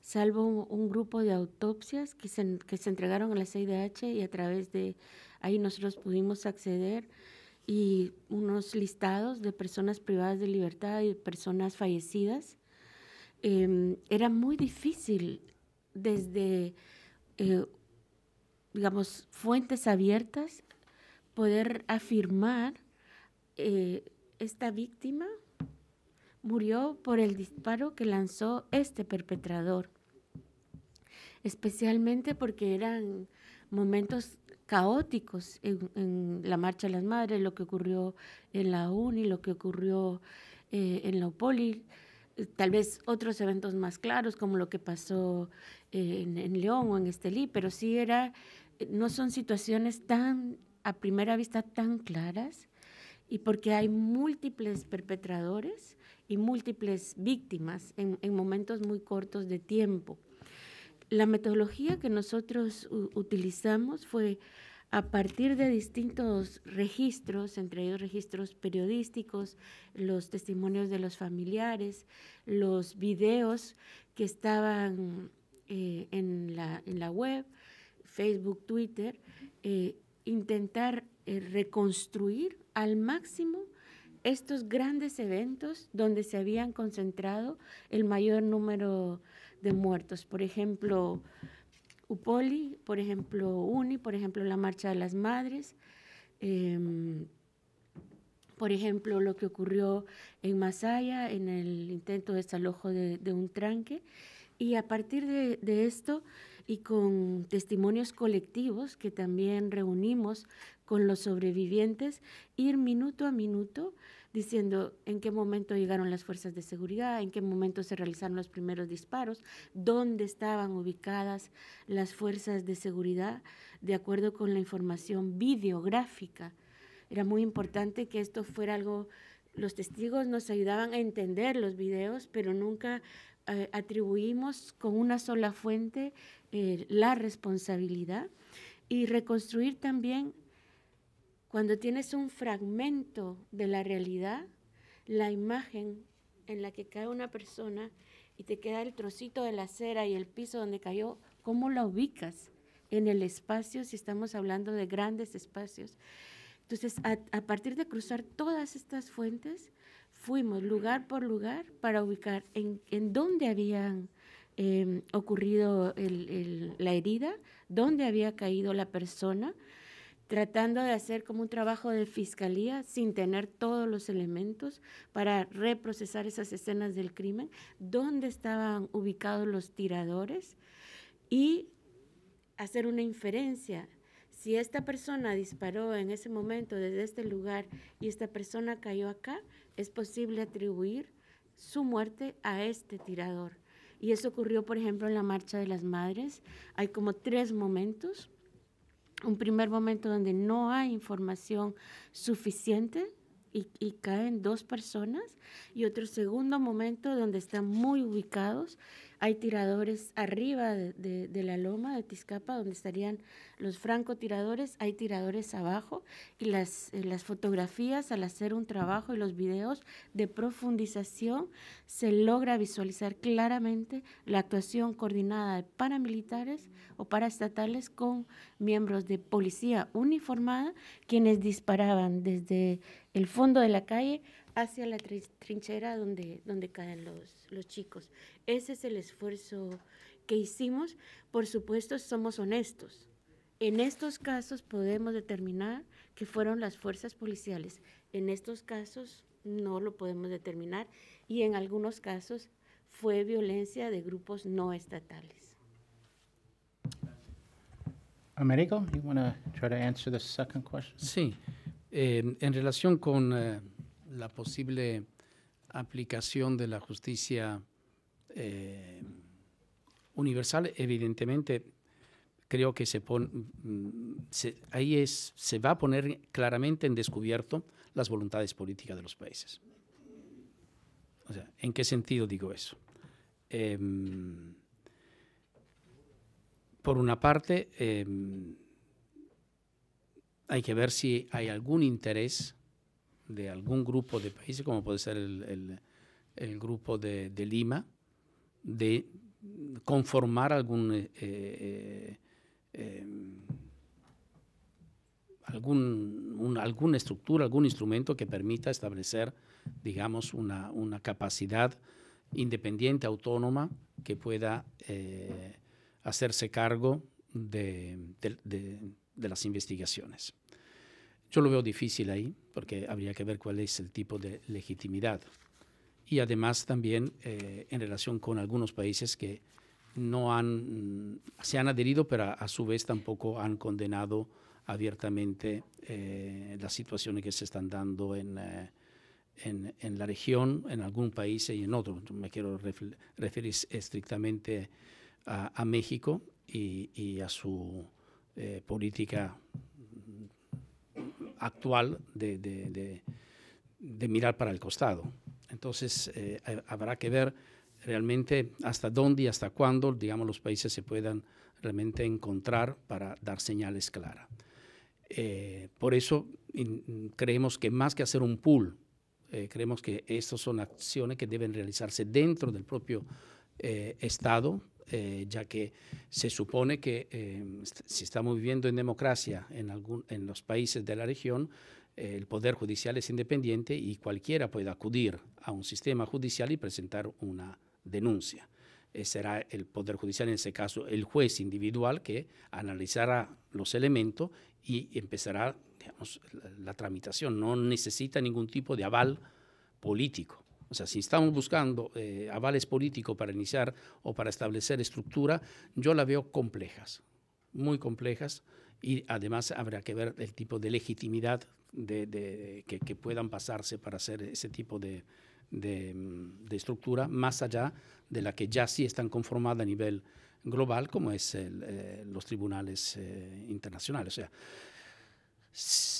salvo un, un grupo de autopsias que se, que se entregaron a la C I D H, y a través de ahí nosotros pudimos acceder, y unos listados de personas privadas de libertad y personas fallecidas, eh, era muy difícil desde... Eh, digamos, fuentes abiertas, poder afirmar eh, esta víctima murió por el disparo que lanzó este perpetrador, especialmente porque eran momentos caóticos en, en la Marcha de las Madres, lo que ocurrió en la U N I, lo que ocurrió eh, en la Opoli, tal vez otros eventos más claros como lo que pasó eh, en, en León o en Estelí, pero sí era... no son situaciones tan, a primera vista, tan claras, y porque hay múltiples perpetradores y múltiples víctimas en, en momentos muy cortos de tiempo. La metodología que nosotros utilizamos fue a partir de distintos registros, entre ellos registros periodísticos, los testimonios de los familiares, los videos que estaban eh, en, la, en la web, Facebook, Twitter, eh, intentar eh, reconstruir al máximo estos grandes eventos donde se habían concentrado el mayor número de muertos. Por ejemplo, Upoli, por ejemplo, U N I, por ejemplo, la Marcha de las Madres, eh, por ejemplo, lo que ocurrió en Masaya, en el intento de desalojo de, de un tranque. Y a partir de, de esto, y con testimonios colectivos que también reunimos con los sobrevivientes, ir minuto a minuto diciendo en qué momento llegaron las fuerzas de seguridad, en qué momento se realizaron los primeros disparos, dónde estaban ubicadas las fuerzas de seguridad de acuerdo con la información videográfica. Era muy importante que esto fuera algo, los testigos nos ayudaban a entender los videos, pero nunca eh, atribuimos con una sola fuente eh, la responsabilidad, y reconstruir también. Cuando tienes un fragmento de la realidad, la imagen en la que cae una persona y te queda el trocito de la acera y el piso donde cayó, ¿cómo la ubicas en el espacio si estamos hablando de grandes espacios? Entonces, a, a partir de cruzar todas estas fuentes, fuimos lugar por lugar para ubicar en, en dónde habían eh, ocurrido el, el, la herida, dónde había caído la persona, tratando de hacer como un trabajo de fiscalía sin tener todos los elementos para reprocesar esas escenas del crimen, dónde estaban ubicados los tiradores y hacer una inferencia. Si esta persona disparó en ese momento desde este lugar y esta persona cayó acá, es posible atribuir su muerte a este tirador. Y eso ocurrió, por ejemplo, en la Marcha de las Madres. Hay como tres momentos. un primer momento donde no hay información suficiente y, y caen dos personas, y otro segundo momento donde están muy ubicados, hay tiradores arriba de, de, de la loma de Tizcapa, donde estarían los francotiradores, hay tiradores abajo, y las, eh, las fotografías, al hacer un trabajo y los videos de profundización, se logra visualizar claramente la actuación coordinada de paramilitares o paraestatales con miembros de policía uniformada, quienes disparaban desde el fondo de la calle hacia la trinchera donde, donde caen los, los chicos. Ese es el esfuerzo que hicimos. Por supuesto, somos honestos. En estos casos podemos determinar que fueron las fuerzas policiales. En estos casos no lo podemos determinar, y en algunos casos fue violencia de grupos no estatales. Amerigo, you want to try to answer the second question? Sí. Eh, en relación con eh, la posible aplicación de la justicia eh, universal, evidentemente creo que se, pon, se, ahí es, se va a poner claramente en descubierto las voluntades políticas de los países. O sea, ¿en qué sentido digo eso? Eh, por una parte, eh, hay que ver si hay algún interés de algún grupo de países, como puede ser el, el, el grupo de, de Lima, de conformar algún, eh, eh, eh, algún, un, alguna estructura, algún instrumento que permita establecer, digamos, una, una capacidad independiente, autónoma, que pueda eh, hacerse cargo de, de, de, de las investigaciones. Yo lo veo difícil ahí, porque habría que ver cuál es el tipo de legitimidad. Y además también eh, en relación con algunos países que no han, se han adherido, pero a, a su vez tampoco han condenado abiertamente eh, las situaciones que se están dando en, eh, en, en la región, en algún país y en otro. Me quiero referir estrictamente a, a México y, y a su eh, política actual de, de, de, de mirar para el costado. Entonces, eh, habrá que ver realmente hasta dónde y hasta cuándo, digamos, los países se puedan realmente encontrar para dar señales claras. Eh, por eso in, creemos que más que hacer un pool, eh, creemos que estas son acciones que deben realizarse dentro del propio eh, Estado, Eh, ya que se supone que eh, si estamos viviendo en democracia en, algún, en los países de la región, eh, el Poder Judicial es independiente y cualquiera puede acudir a un sistema judicial y presentar una denuncia. Eh, será el Poder Judicial, en ese caso, el juez individual que analizará los elementos y empezará, digamos, la, la tramitación. No necesita ningún tipo de aval político. O sea, si estamos buscando eh, avales políticos para iniciar o para establecer estructura, yo la veo complejas, muy complejas, y además habrá que ver el tipo de legitimidad de, de, que, que puedan pasarse para hacer ese tipo de, de, de estructura, más allá de la que ya sí están conformadas a nivel global, como es el, eh, los tribunales eh, internacionales. O sea,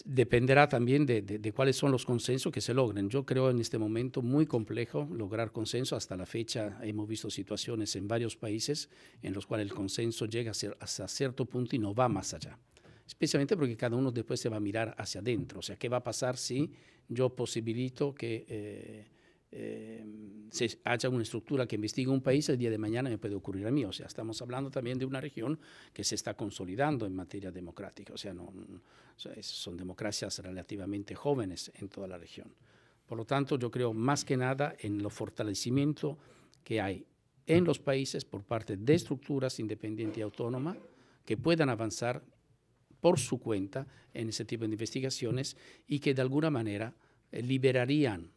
dependerá también de, de, de cuáles son los consensos que se logren. Yo creo en este momento muy complejo lograr consenso. Hasta la fecha hemos visto situaciones en varios países en los cuales el consenso llega hasta cierto punto y no va más allá. Especialmente porque cada uno después se va a mirar hacia adentro. O sea, ¿qué va a pasar si yo posibilito que eh, eh, se haya una estructura que investigue un país? El día de mañana me puede ocurrir a mí. O sea, estamos hablando también de una región que se está consolidando en materia democrática. O sea, no... O sea, son democracias relativamente jóvenes en toda la región. Por lo tanto, yo creo más que nada en el fortalecimiento que hay en los países por parte de estructuras independientes y autónomas que puedan avanzar por su cuenta en ese tipo de investigaciones y que de alguna manera eh, liberarían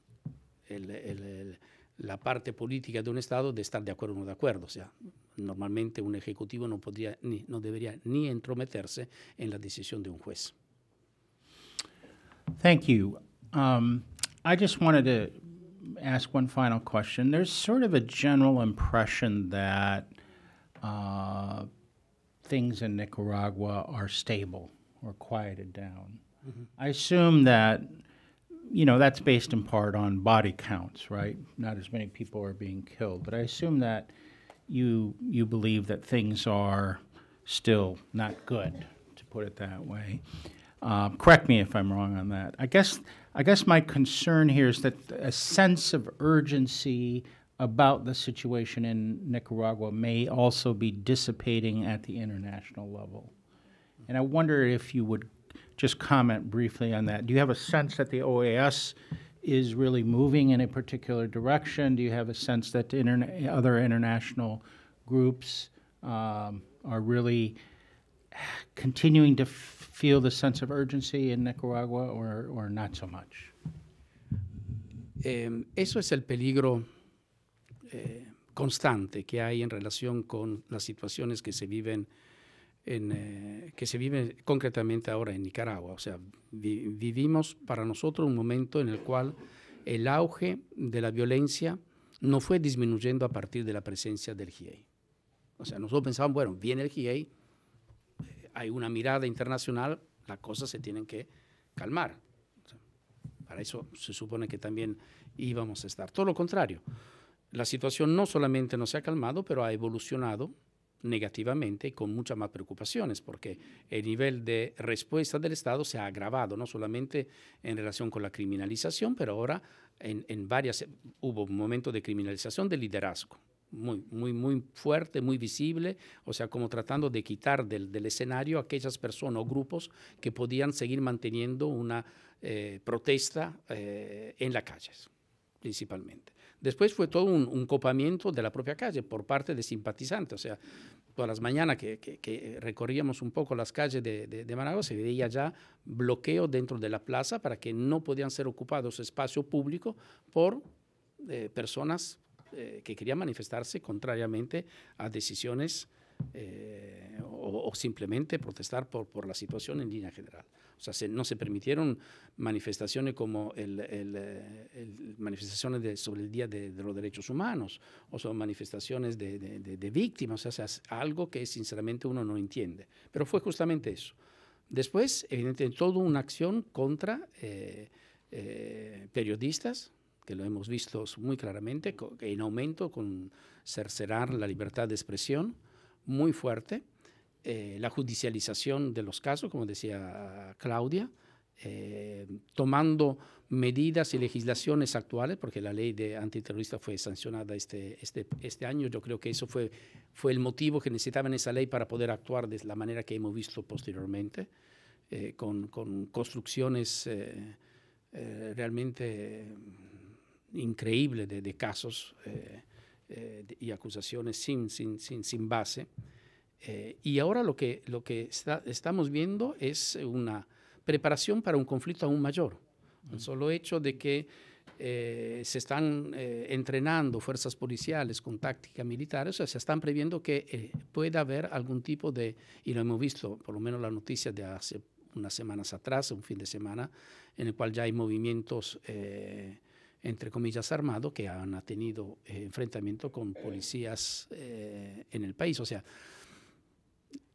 el, el, el, la parte política de un Estado de estar de acuerdo o no de acuerdo. O sea, normalmente un ejecutivo no, podría, ni, no debería ni entrometerse en la decisión de un juez. Thank you. Um, I just wanted to ask one final question. There's sort of a general impression that uh, things in Nicaragua are stable or quieted down. Mm-hmm. I assume that, you know, that's based in part on body counts, right? Not as many people are being killed, but I assume that you you believe that things are still not good, to put it that way. Uh, correct me if I'm wrong on that. I guess I guess my concern here is that a sense of urgency about the situation in Nicaragua may also be dissipating at the international level. And I wonder if you would just comment briefly on that. Do you have a sense that the O A S is really moving in a particular direction? Do you have a sense that the interna- other international groups um, are really continuing to f- feel the sense of urgency in Nicaragua, or, or not so much? Um, eso es el peligro Eh, constante que hay en relación con las situaciones que se viven en, eh, que se vive concretamente ahora en Nicaragua. O sea, vi, vivimos para nosotros un momento en el cual el auge de la violencia no fue disminuyendo a partir de la presencia del G I E I. O sea, nosotros pensábamos, bueno, viene el G I E I, eh, hay una mirada internacional, las cosas se tienen que calmar. O sea, para eso se supone que también íbamos a estar. Todo lo contrario. La situación no solamente no se ha calmado, pero ha evolucionado negativamente y con muchas más preocupaciones, porque el nivel de respuesta del Estado se ha agravado, no solamente en relación con la criminalización, pero ahora en, en varias, hubo un momento de criminalización del liderazgo, muy, muy, muy fuerte, muy visible, o sea, como tratando de quitar del, del escenario aquellas personas o grupos que podían seguir manteniendo una eh, protesta eh, en las calles, principalmente. Después fue todo un, un copamiento de la propia calle por parte de simpatizantes. O sea, todas las mañanas que, que, que recorríamos un poco las calles de, de, de Managua, se veía ya bloqueo dentro de la plaza para que no podían ser ocupados espacio público por eh, personas eh, que querían manifestarse contrariamente a decisiones eh, o, o simplemente protestar por, por la situación en línea general. O sea, se, no se permitieron manifestaciones como el, el, el, manifestaciones de, sobre el Día de, de los Derechos Humanos, o son manifestaciones de, de, de, de víctimas, o sea, es algo que sinceramente uno no entiende. Pero fue justamente eso. Después, evidentemente, toda una acción contra eh, eh, periodistas, que lo hemos visto muy claramente, en aumento con cercenar la libertad de expresión, muy fuerte. Eh, la judicialización de los casos, como decía Claudia, eh, tomando medidas y legislaciones actuales, porque la ley de antiterrorista fue sancionada este, este, este año. Yo creo que eso fue, fue el motivo que necesitaban esa ley para poder actuar de la manera que hemos visto posteriormente, eh, con, con construcciones eh, eh, realmente increíbles de, de casos eh, eh, y acusaciones sin, sin, sin, sin base. Eh, y ahora lo que, lo que está, estamos viendo es una preparación para un conflicto aún mayor. El solo hecho de que eh, se están eh, entrenando fuerzas policiales con tácticas militares, o sea, se están previendo que eh, pueda haber algún tipo de, y lo hemos visto, por lo menos la noticia de hace unas semanas atrás, un fin de semana, en el cual ya hay movimientos, eh, entre comillas, armados, que han tenido eh, enfrentamiento con policías eh, en el país. O sea,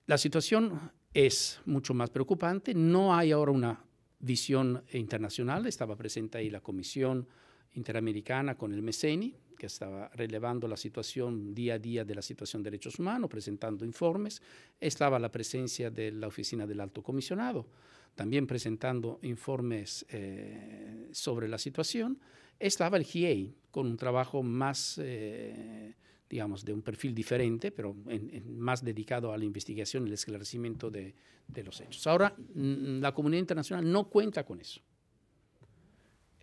la situación es mucho más preocupante. No hay ahora una visión internacional. Estaba presente ahí la Comisión Interamericana con el MECENI, que estaba relevando la situación día a día de la situación de derechos humanos, presentando informes. Estaba la presencia de la Oficina del Alto Comisionado, también presentando informes eh, sobre la situación. Estaba el G I E I con un trabajo más eh, digamos, de un perfil diferente, pero en, en más dedicado a la investigación y el esclarecimiento de, de los hechos. Ahora, la comunidad internacional no cuenta con eso.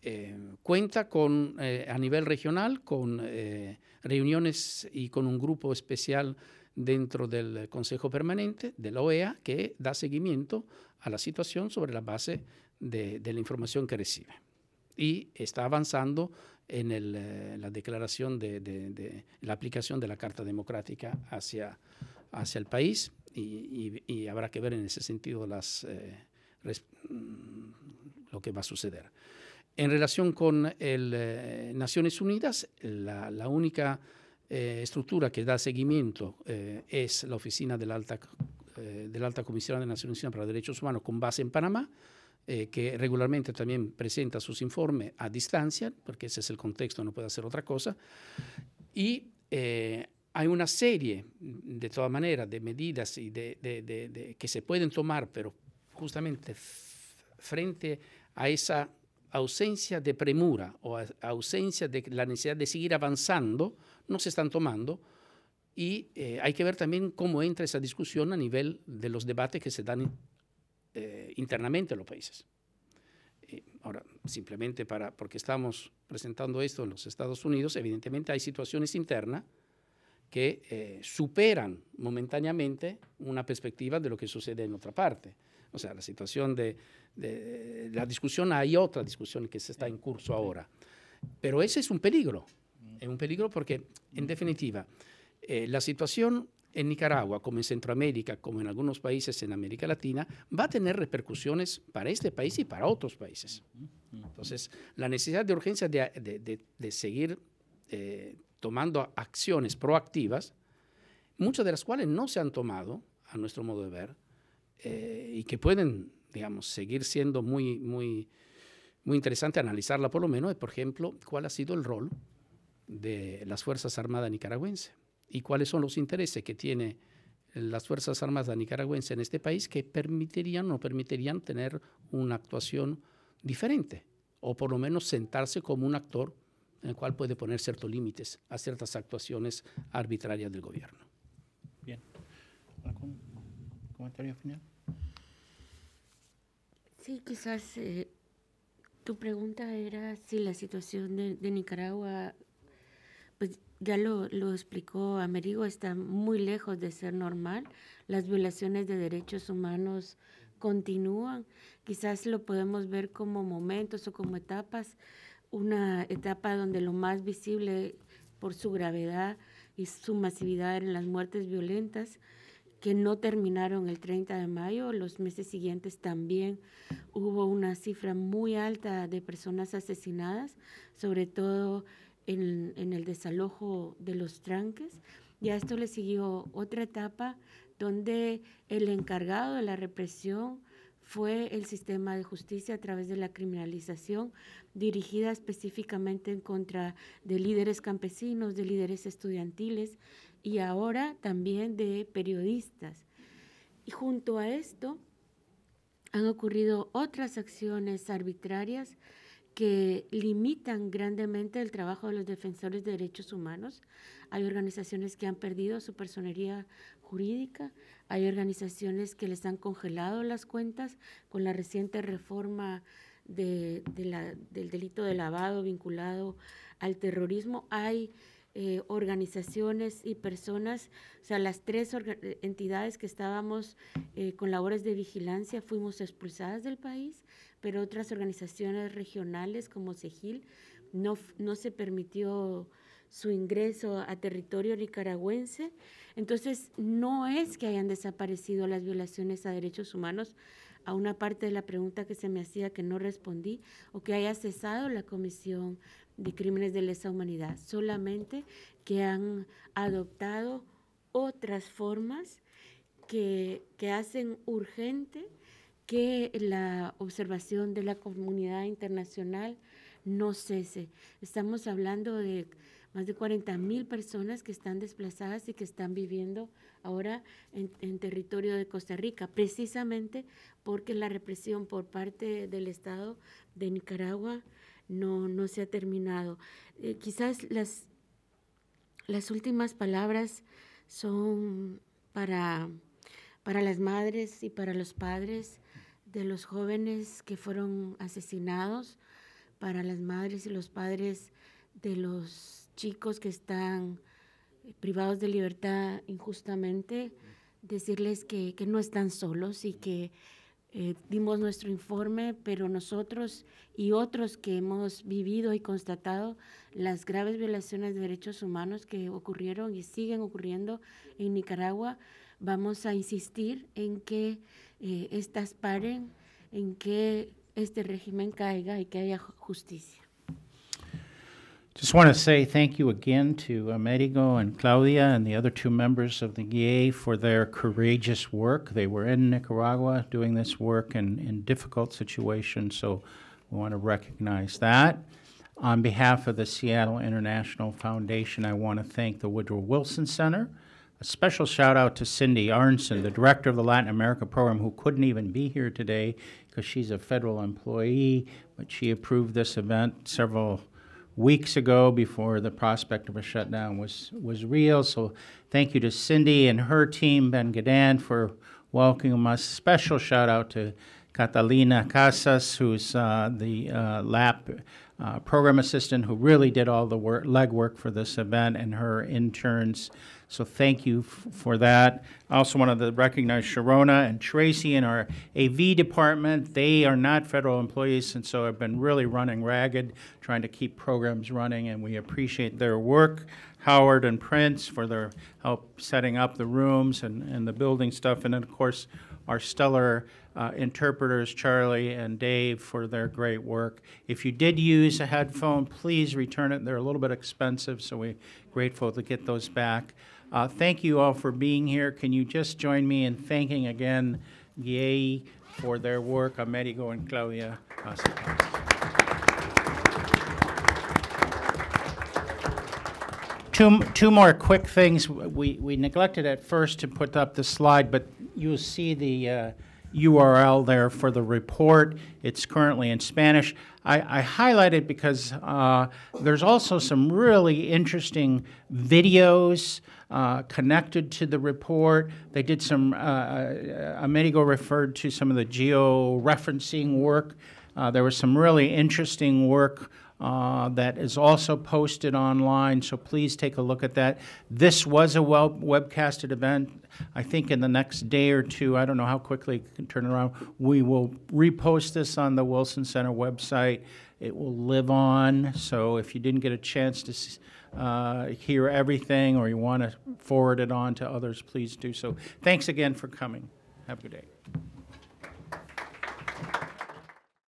Eh, cuenta con, eh, a nivel regional, con eh, reuniones y con un grupo especial dentro del Consejo Permanente de la O E A que da seguimiento a la situación sobre la base de, de la información que recibe. Y está avanzando en el, eh, la declaración de, de, de la aplicación de la Carta Democrática hacia, hacia el país, y, y, y habrá que ver en ese sentido las, eh, res, lo que va a suceder. En relación con el, eh, Naciones Unidas, la, la única eh, estructura que da seguimiento eh, es la Oficina del Alta eh, de la Alta Comisionada de Naciones Unidas para los Derechos Humanos con base en Panamá, eh, que regularmente también presenta sus informes a distancia, porque ese es el contexto, no puede hacer otra cosa. Y eh, hay una serie, de todas maneras, de medidas y de, de, de, de, que se pueden tomar, pero justamente frente a esa ausencia de premura o ausencia de la necesidad de seguir avanzando, no se están tomando. Y eh, hay que ver también cómo entra esa discusión a nivel de los debates que se dan eh, internamente en los países. Eh, ahora, simplemente para, porque estamos presentando esto en los Estados Unidos, evidentemente hay situaciones internas que eh, superan momentáneamente una perspectiva de lo que sucede en otra parte. O sea, la situación de, de la discusión, hay otra discusión que se está en curso ahora. Pero ese es un peligro, es un peligro porque, en definitiva, Eh, la situación en Nicaragua, como en Centroamérica, como en algunos países en América Latina, va a tener repercusiones para este país y para otros países. Entonces, la necesidad de urgencia de, de, de, de seguir eh, tomando acciones proactivas, muchas de las cuales no se han tomado, a nuestro modo de ver, eh, y que pueden, digamos, seguir siendo muy, muy, muy interesante analizarla, por lo menos, por ejemplo, cuál ha sido el rol de las Fuerzas Armadas nicaragüenses. Y cuáles son los intereses que tienen las Fuerzas Armadas nicaragüenses en este país que permitirían o no permitirían tener una actuación diferente, o por lo menos sentarse como un actor en el cual puede poner ciertos límites a ciertas actuaciones arbitrarias del gobierno. Bien. ¿Algún comentario final? Sí, quizás eh, tu pregunta era si la situación de, de Nicaragua, pues ya lo, lo explicó Amerigo, está muy lejos de ser normal. Las violaciones de derechos humanos continúan. Quizás lo podemos ver como momentos o como etapas. Una etapa donde lo más visible por su gravedad y su masividad eran las muertes violentas que no terminaron el treinta de mayo. Los meses siguientes también hubo una cifra muy alta de personas asesinadas, sobre todo En, en el desalojo de los tranques. Y a esto le siguió otra etapa donde el encargado de la represión fue el sistema de justicia a través de la criminalización dirigida específicamente en contra de líderes campesinos, de líderes estudiantiles y ahora también de periodistas. Y junto a esto han ocurrido otras acciones arbitrarias que limitan grandemente el trabajo de los defensores de derechos humanos. Hay organizaciones que han perdido su personería jurídica, hay organizaciones que les han congelado las cuentas con la reciente reforma de, de la, del delito de lavado vinculado al terrorismo. Hay eh, organizaciones y personas, o sea, las tres entidades que estábamos eh, con labores de vigilancia fuimos expulsadas del país, pero otras organizaciones regionales como Segil no, no se permitió su ingreso a territorio nicaragüense. Entonces, no es que hayan desaparecido las violaciones a derechos humanos, a una parte de la pregunta que se me hacía que no respondí, o que haya cesado la Comisión de Crímenes de Lesa Humanidad, solamente que han adoptado otras formas que, que hacen urgente que la observación de la comunidad internacional no cese. Estamos hablando de más de cuarenta mil personas que están desplazadas y que están viviendo ahora en, en territorio de Costa Rica, precisamente porque la represión por parte del Estado de Nicaragua no, no se ha terminado. Eh, quizás las, las últimas palabras son para, para las madres y para los padres de los jóvenes que fueron asesinados, para las madres y los padres de los chicos que están privados de libertad injustamente, decirles que, que no están solos y que eh, dimos nuestro informe, pero nosotros y otros que hemos vivido y constatado las graves violaciones de derechos humanos que ocurrieron y siguen ocurriendo en Nicaragua, vamos a insistir en que eh, estas paren, en que este régimen caiga y que haya justicia. Just want to say thank you again to Amerigo and Claudia and the other two members of the G I E for their courageous work. They were in Nicaragua doing this work in, in difficult situations, so we want to recognize that. On behalf of the Seattle International Foundation, I want to thank the Woodrow Wilson Center. A special shout out to Cindy Arnson, the director of the Latin America Program, who couldn't even be here today because she's a federal employee, but she approved this event several weeks ago before the prospect of a shutdown was, was real. So thank you to Cindy and her team, Ben Gadan, for welcoming us. Special shout out to Catalina Casas, who's uh, the uh, L A P uh, program assistant who really did all the work, legwork for this event, and her interns. So thank you f for that. I also wanted to recognize Sharona and Tracy in our A V department. They are not federal employees, and so have been really running ragged, trying to keep programs running, and we appreciate their work. Howard and Prince for their help setting up the rooms and, and the building stuff, and then of course our stellar uh, interpreters, Charlie and Dave, for their great work. If you did use a headphone, please return it. They're a little bit expensive, so we're grateful to get those back. Uh, thank you all for being here. Can you just join me in thanking again G I E for their work, Amerigo and Claudia. Two, two more quick things. We, we neglected at first to put up the slide, but you'll see the uh, U R L there for the report. It's currently in Spanish. I, I highlight it because uh, there's also some really interesting videos uh, connected to the report. They did some, uh, Amerigo referred to some of the geo-referencing work. Uh, there was some really interesting work Uh, that is also posted online, so please take a look at that. This was a well webcasted event. I think in the next day or two, I don't know how quickly I can turn it around, we will repost this on the Wilson Center website. It will live on, so if you didn't get a chance to uh, hear everything or you want to forward it on to others, please do so. Thanks again for coming. Have a good day.